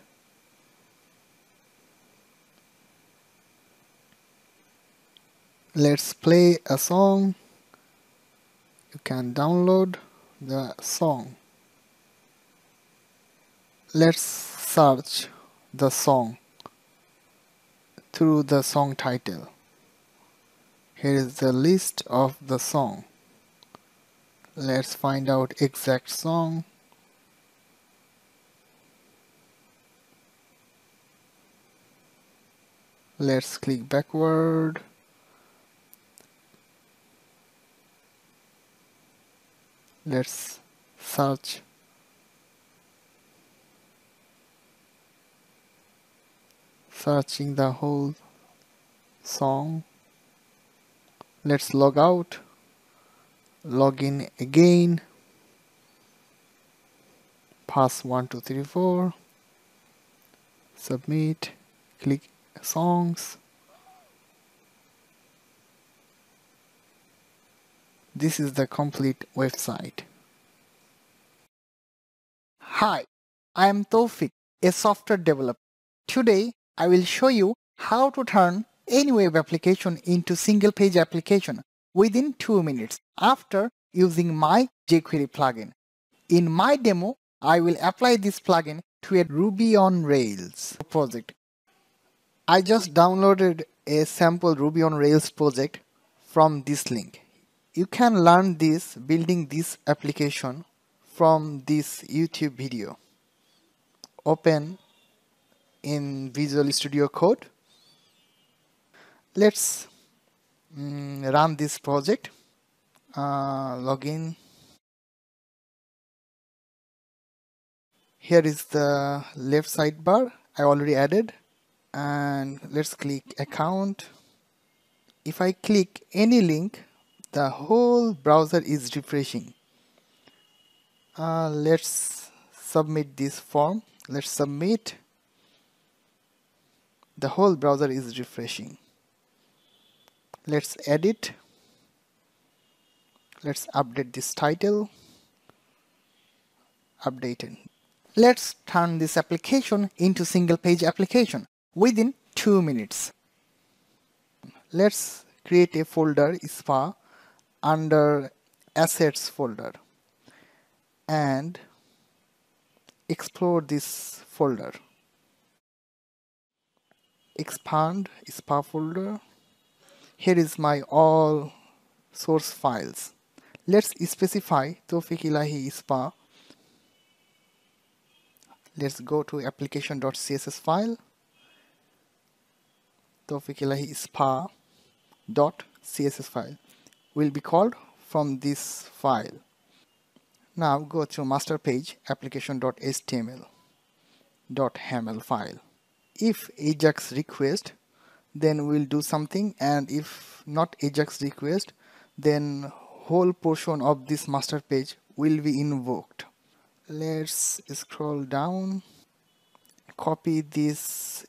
Let's play a song. You can download the song. Let's search the song through the song title. Here is the list of the song. Let's find out exact song. Let's click backward. Let's search. Searching the whole song. Let's log out. Log in again. Pass 1, 2, 3, 4. Submit. Click songs. This is the complete website. Hi, I am Toufiq, a software developer. Today, I will show you how to turn any web application into single page application within 2 minutes after using my jQuery plugin. In my demo, I will apply this plugin to a Ruby on Rails project. I just downloaded a sample Ruby on Rails project from this link. You can learn this building this application from this YouTube video. Open in Visual Studio Code. Let's run this project. Login. Here is the left sidebar I already added, and let's click account. If I click any link, the whole browser is refreshing. Let's submit this form. Let's submit. The whole browser is refreshing. Let's edit. Let's update this title. Updated. Let's turn this application into single page application within 2 minutes. Let's create a folder SPA under assets folder and explore this folder. Expand SPA folder. Here is my all source files. Let's specify Toufiq Elahy SPA. Let's go to application.css file. Toufiq Elahy SPA.css file will be called from this file. Now go to master page application.html.haml file. If Ajax request, then we'll do something, and if not Ajax request, then whole portion of this master page will be invoked. Let's scroll down, copy this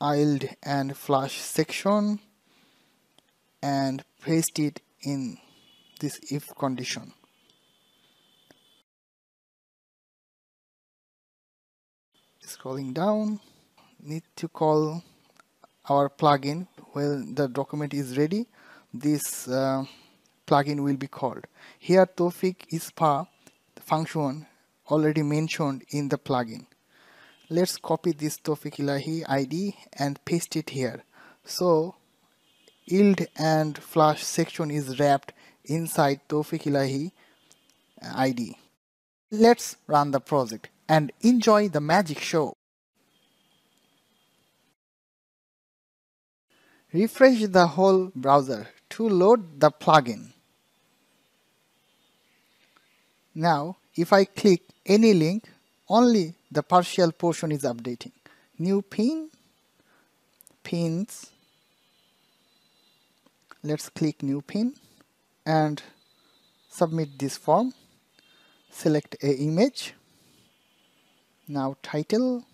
ILD and flash section and paste it in this if condition. Scrolling down, need to call our plugin when the document is ready. This plugin will be called. Here toufiqESPA function already mentioned in the plugin. Let's copy this Toufiq Elahy ID and paste it here. So ILD and flash section is wrapped inside Toufiq Elahy ID. Let's run the project and enjoy the magic show. Refresh the whole browser to load the plugin. Now, if I click any link, only the partial portion is updating. New pins, let's click new pin and submit this form. Select a image. Now title,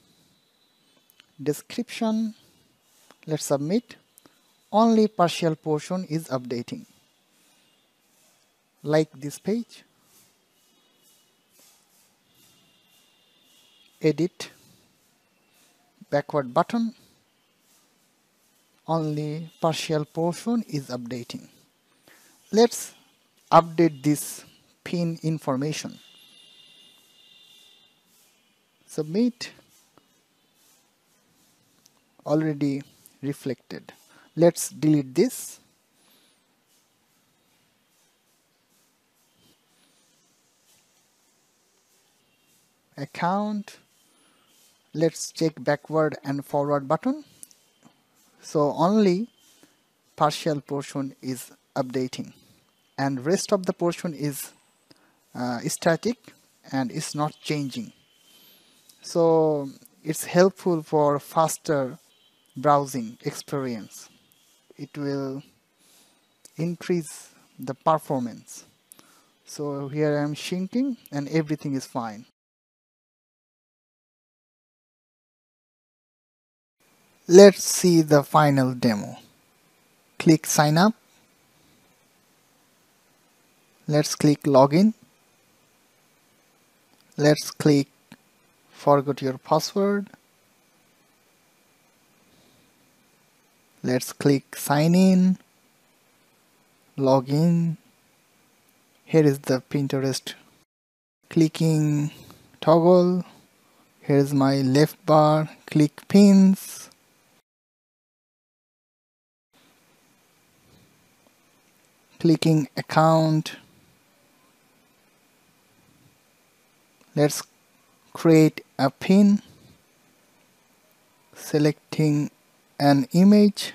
description, let's submit. Only partial portion is updating. Like this page. Edit, backward button, only partial portion is updating. Let's update this pin information. Submit, already reflected. Let's delete this. Account, let's check backward and forward button. So only partial portion is updating and rest of the portion is static and is not changing. So it's helpful for faster browsing experience. It will increase the performance. So here I am syncing and everything is fine. Let's see the final demo. Click sign up. Let's click login. Let's click forgot your password. Let's click sign in. Login. Here is the Pinterest clicking toggle. Here is my left bar. Click pins. Clicking account. Let's create a pin. Selecting an image.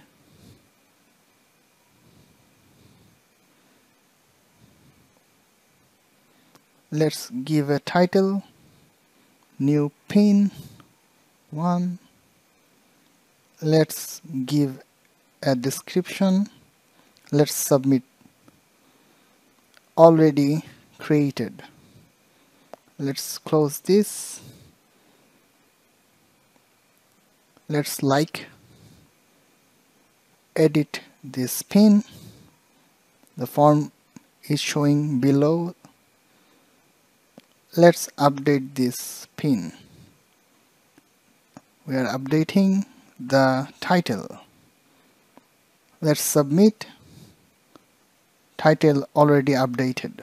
Let's give a title. New pin 1. Let's give a description. Let's submit. Already created. Let's close this. Let's edit this pin. The form is showing below. Let's update this pin. We are updating the title. Let's submit. Title already updated.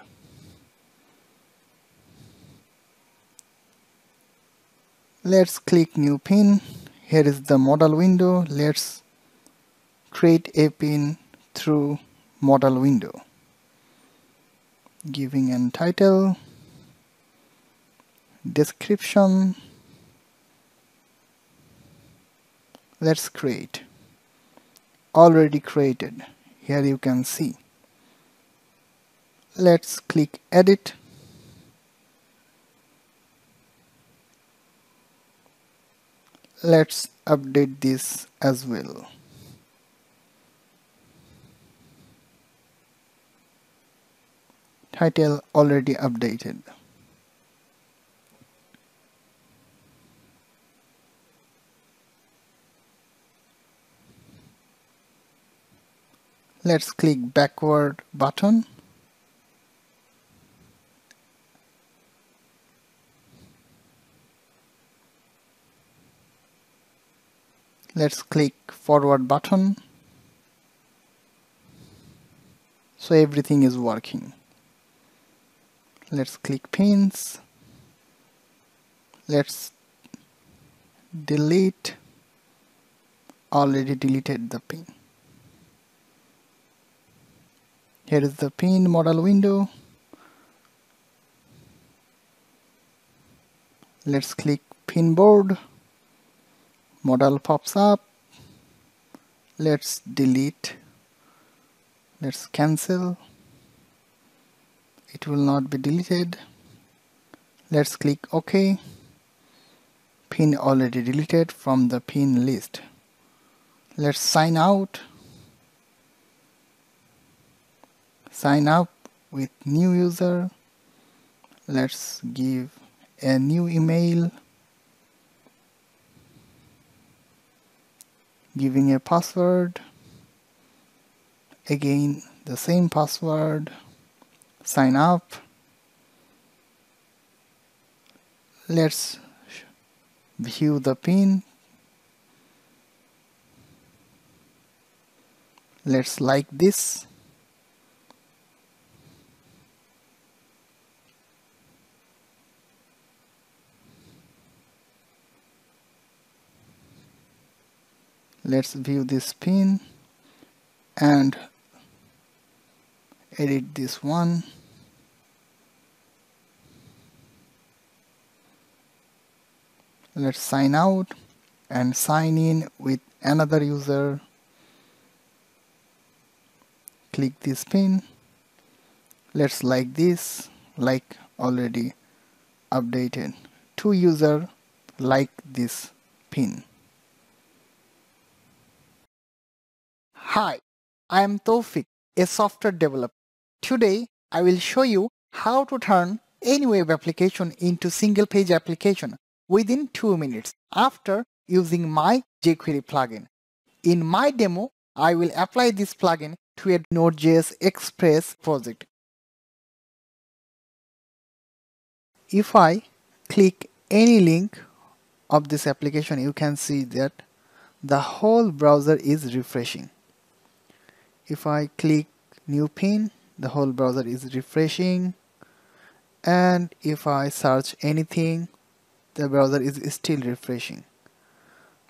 Let's click new pin. Here is the modal window. Let's create a pin through modal window. Giving an title, description. Let's create. Already created. Here you can see. Let's click edit. Let's update this as well. Title already updated. Let's click backward button. Let's click forward button. So everything is working. Let's click pins. Let's delete. Already deleted the pin. Here is the pin modal window. Let's click pin board. Modal pops up. Let's delete. Let's cancel. It will not be deleted. Let's click OK. Pin already deleted from the pin list. Let's sign out. sign up with new user. Let's give a new email, giving a password, again the same password, sign up. Let's view the pin. Let's like this. Let's view this pin and edit this one. Let's sign out and sign in with another user. Click this pin. Let's like this, like already updated. Two user like this pin. Hi, I am Toufiq, a software developer. Today, I will show you how to turn any web application into single page application within 2 minutes after using my jQuery plugin. In my demo, I will apply this plugin to a Node.js Express project. If I click any link of this application, you can see that the whole browser is refreshing. If I click new pin, the whole browser is refreshing, and if I search anything, the browser is still refreshing.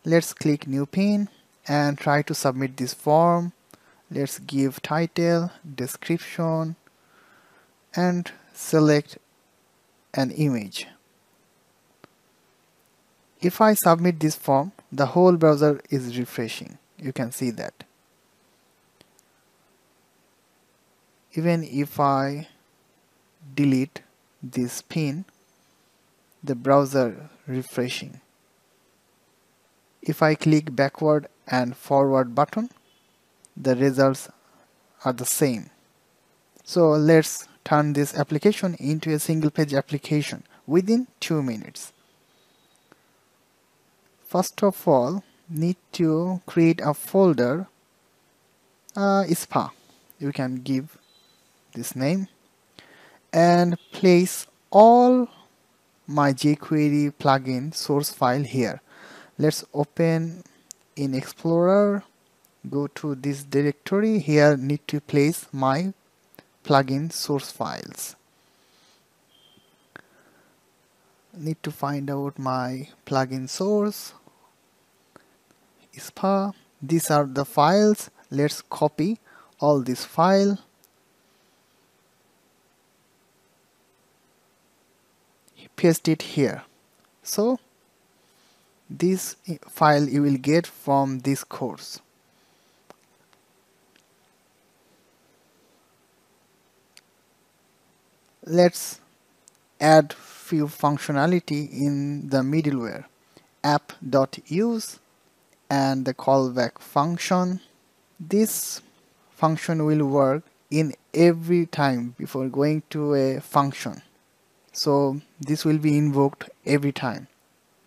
Let's click new pin and try to submit this form. Let's give title, description, and select an image. If I submit this form, the whole browser is refreshing. You can see that. Even if I delete this pin, the browser refreshing. If I click backward and forward button, the results are the same. So let's turn this application into a single page application within 2 minutes. First of all, need to create a folder, SPA. You can give this name and place all my jQuery plugin source file here. Let's open in Explorer, go to this directory. Here need to place my plugin source files. Need to find out my plugin source SPA. These are the files. Let's copy all this file. Paste it here. So this file you will get from this course. Let's add few functionality in the middleware. App.use and the callback function. This function will work in every time before going to a function. So this will be invoked every time.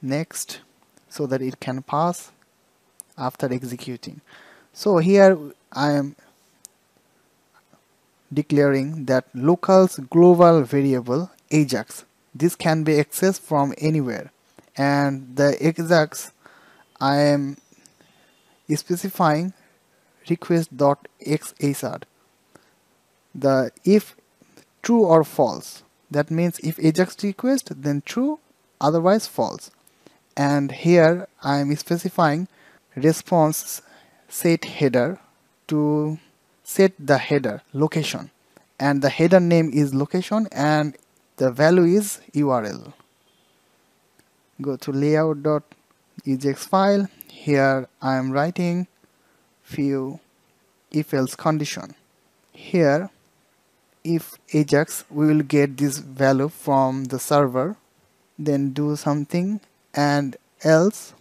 Next, so that it can pass after executing. So here I am declaring that local's global variable Ajax. This can be accessed from anywhere, and the Ajax I am specifying request.xasr. The if true or false. That means if Ajax request, then true, otherwise false. And here I am specifying response set header to set the header location, and the header name is location and the value is URL. Go to layout.ajax file. Here I am writing few if-else condition. Here if Ajax, we will get this value from the server, then do something, and else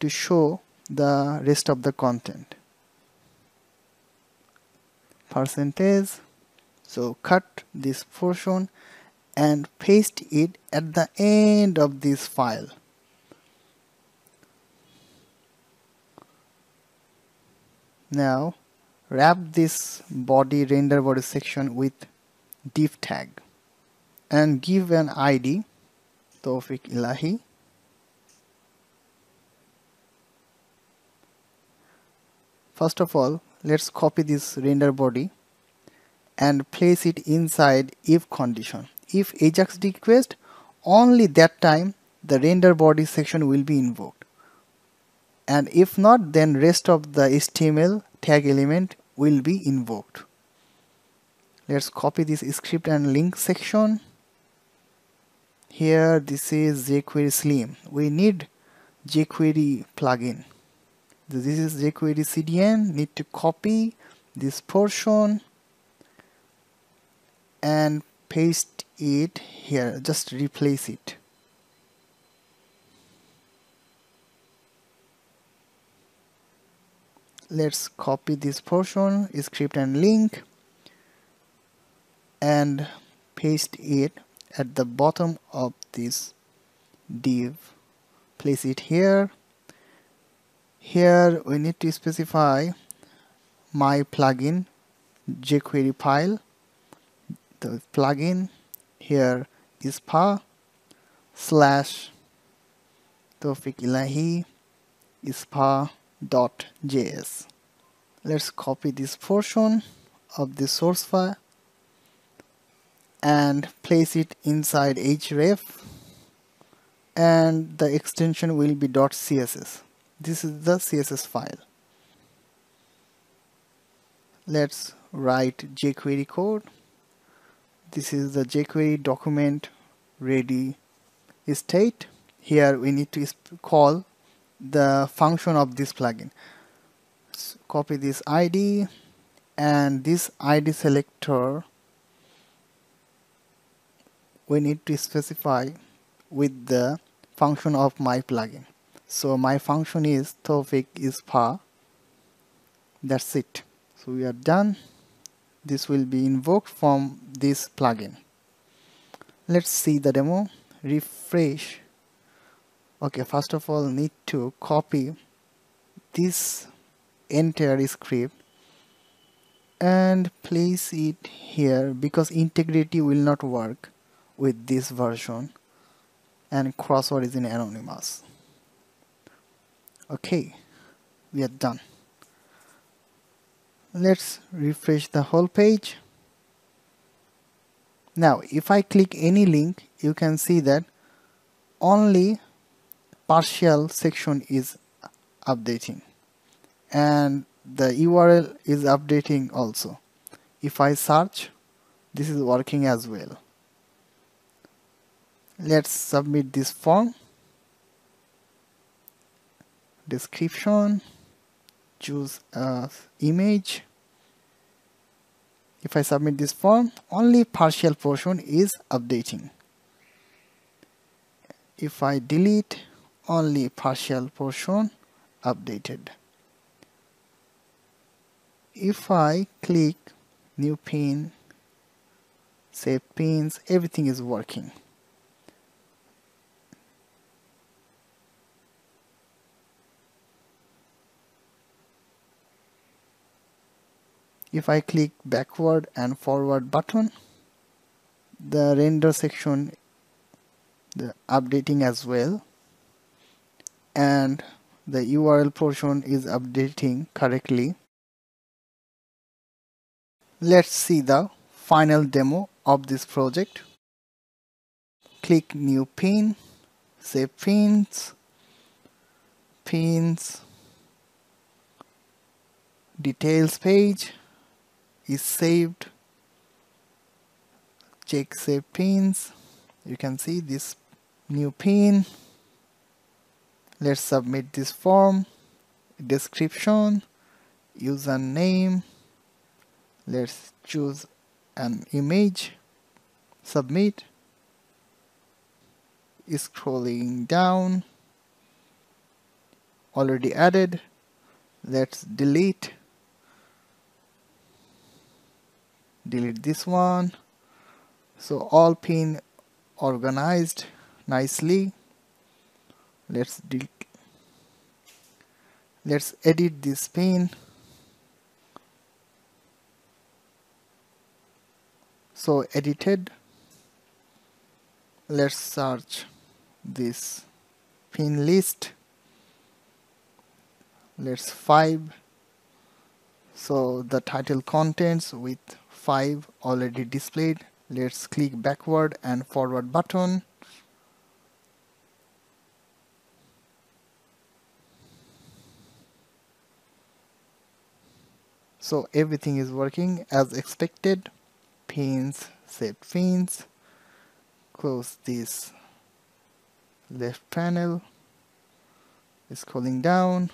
to show the rest of the content. Percentage So cut this portion and paste it at the end of this file. Now wrap this body render body section with div tag and give an ID Toufiq Elahy. First of all, let's copy this render body and place it inside if condition. If Ajax request, only that time the render body section will be invoked, and if not, then rest of the HTML tag element will be invoked. Let's copy this script and link section. Here this is jQuery Slim. We need jQuery plugin. This is jQuery CDN. Need to copy this portion and paste it here. Just replace it. Let's copy this portion, script and link, and paste it at the bottom of this div. Place it here. Here we need to specify my plugin jQuery file. The plugin here is /toufiqElahySPA.js. Let's copy this portion of the source file and place it inside href, and the extension will be .css. This is the CSS file. Let's write jQuery code. This is the jQuery document ready state. Here we need to call the function of this plugin. So copy this ID and this ID selector. We need to specify with the function of my plugin. So my function is toufiqElahy. That's it. So we are done. This will be invoked from this plugin. Let's see the demo. Refresh. Okay, first of all, need to copy this entire script and place it here, because integrity will not work with this version and crossword is in anonymous. Okay, we are done. Let's refresh the whole page. Now if I click any link, you can see that only partial section is updating and the URL is updating also. If I search, this is working as well. Let's submit this form. Description, choose an image. If I submit this form, only partial portion is updating. If I delete, only partial portion updated. If I click new pin, save pins, everything is working. If I click backward and forward button, the render section the updating as well, and the URL portion is updating correctly. Let's see the final demo of this project. Click new pin, save pins, details page is saved. Check save pins. You can see this new pin. Let's submit this form. Description, username. Let's choose an image. Submit. Scrolling down. Already added. Let's delete. delete this one. So all pin organized nicely. Let's edit this pin. So edited. Let's search this pin list. Let's 5. So the title contents with 5 already displayed. Let's click backward and forward button. So everything is working as expected. Pins, save pins. Close this left panel. Scrolling down.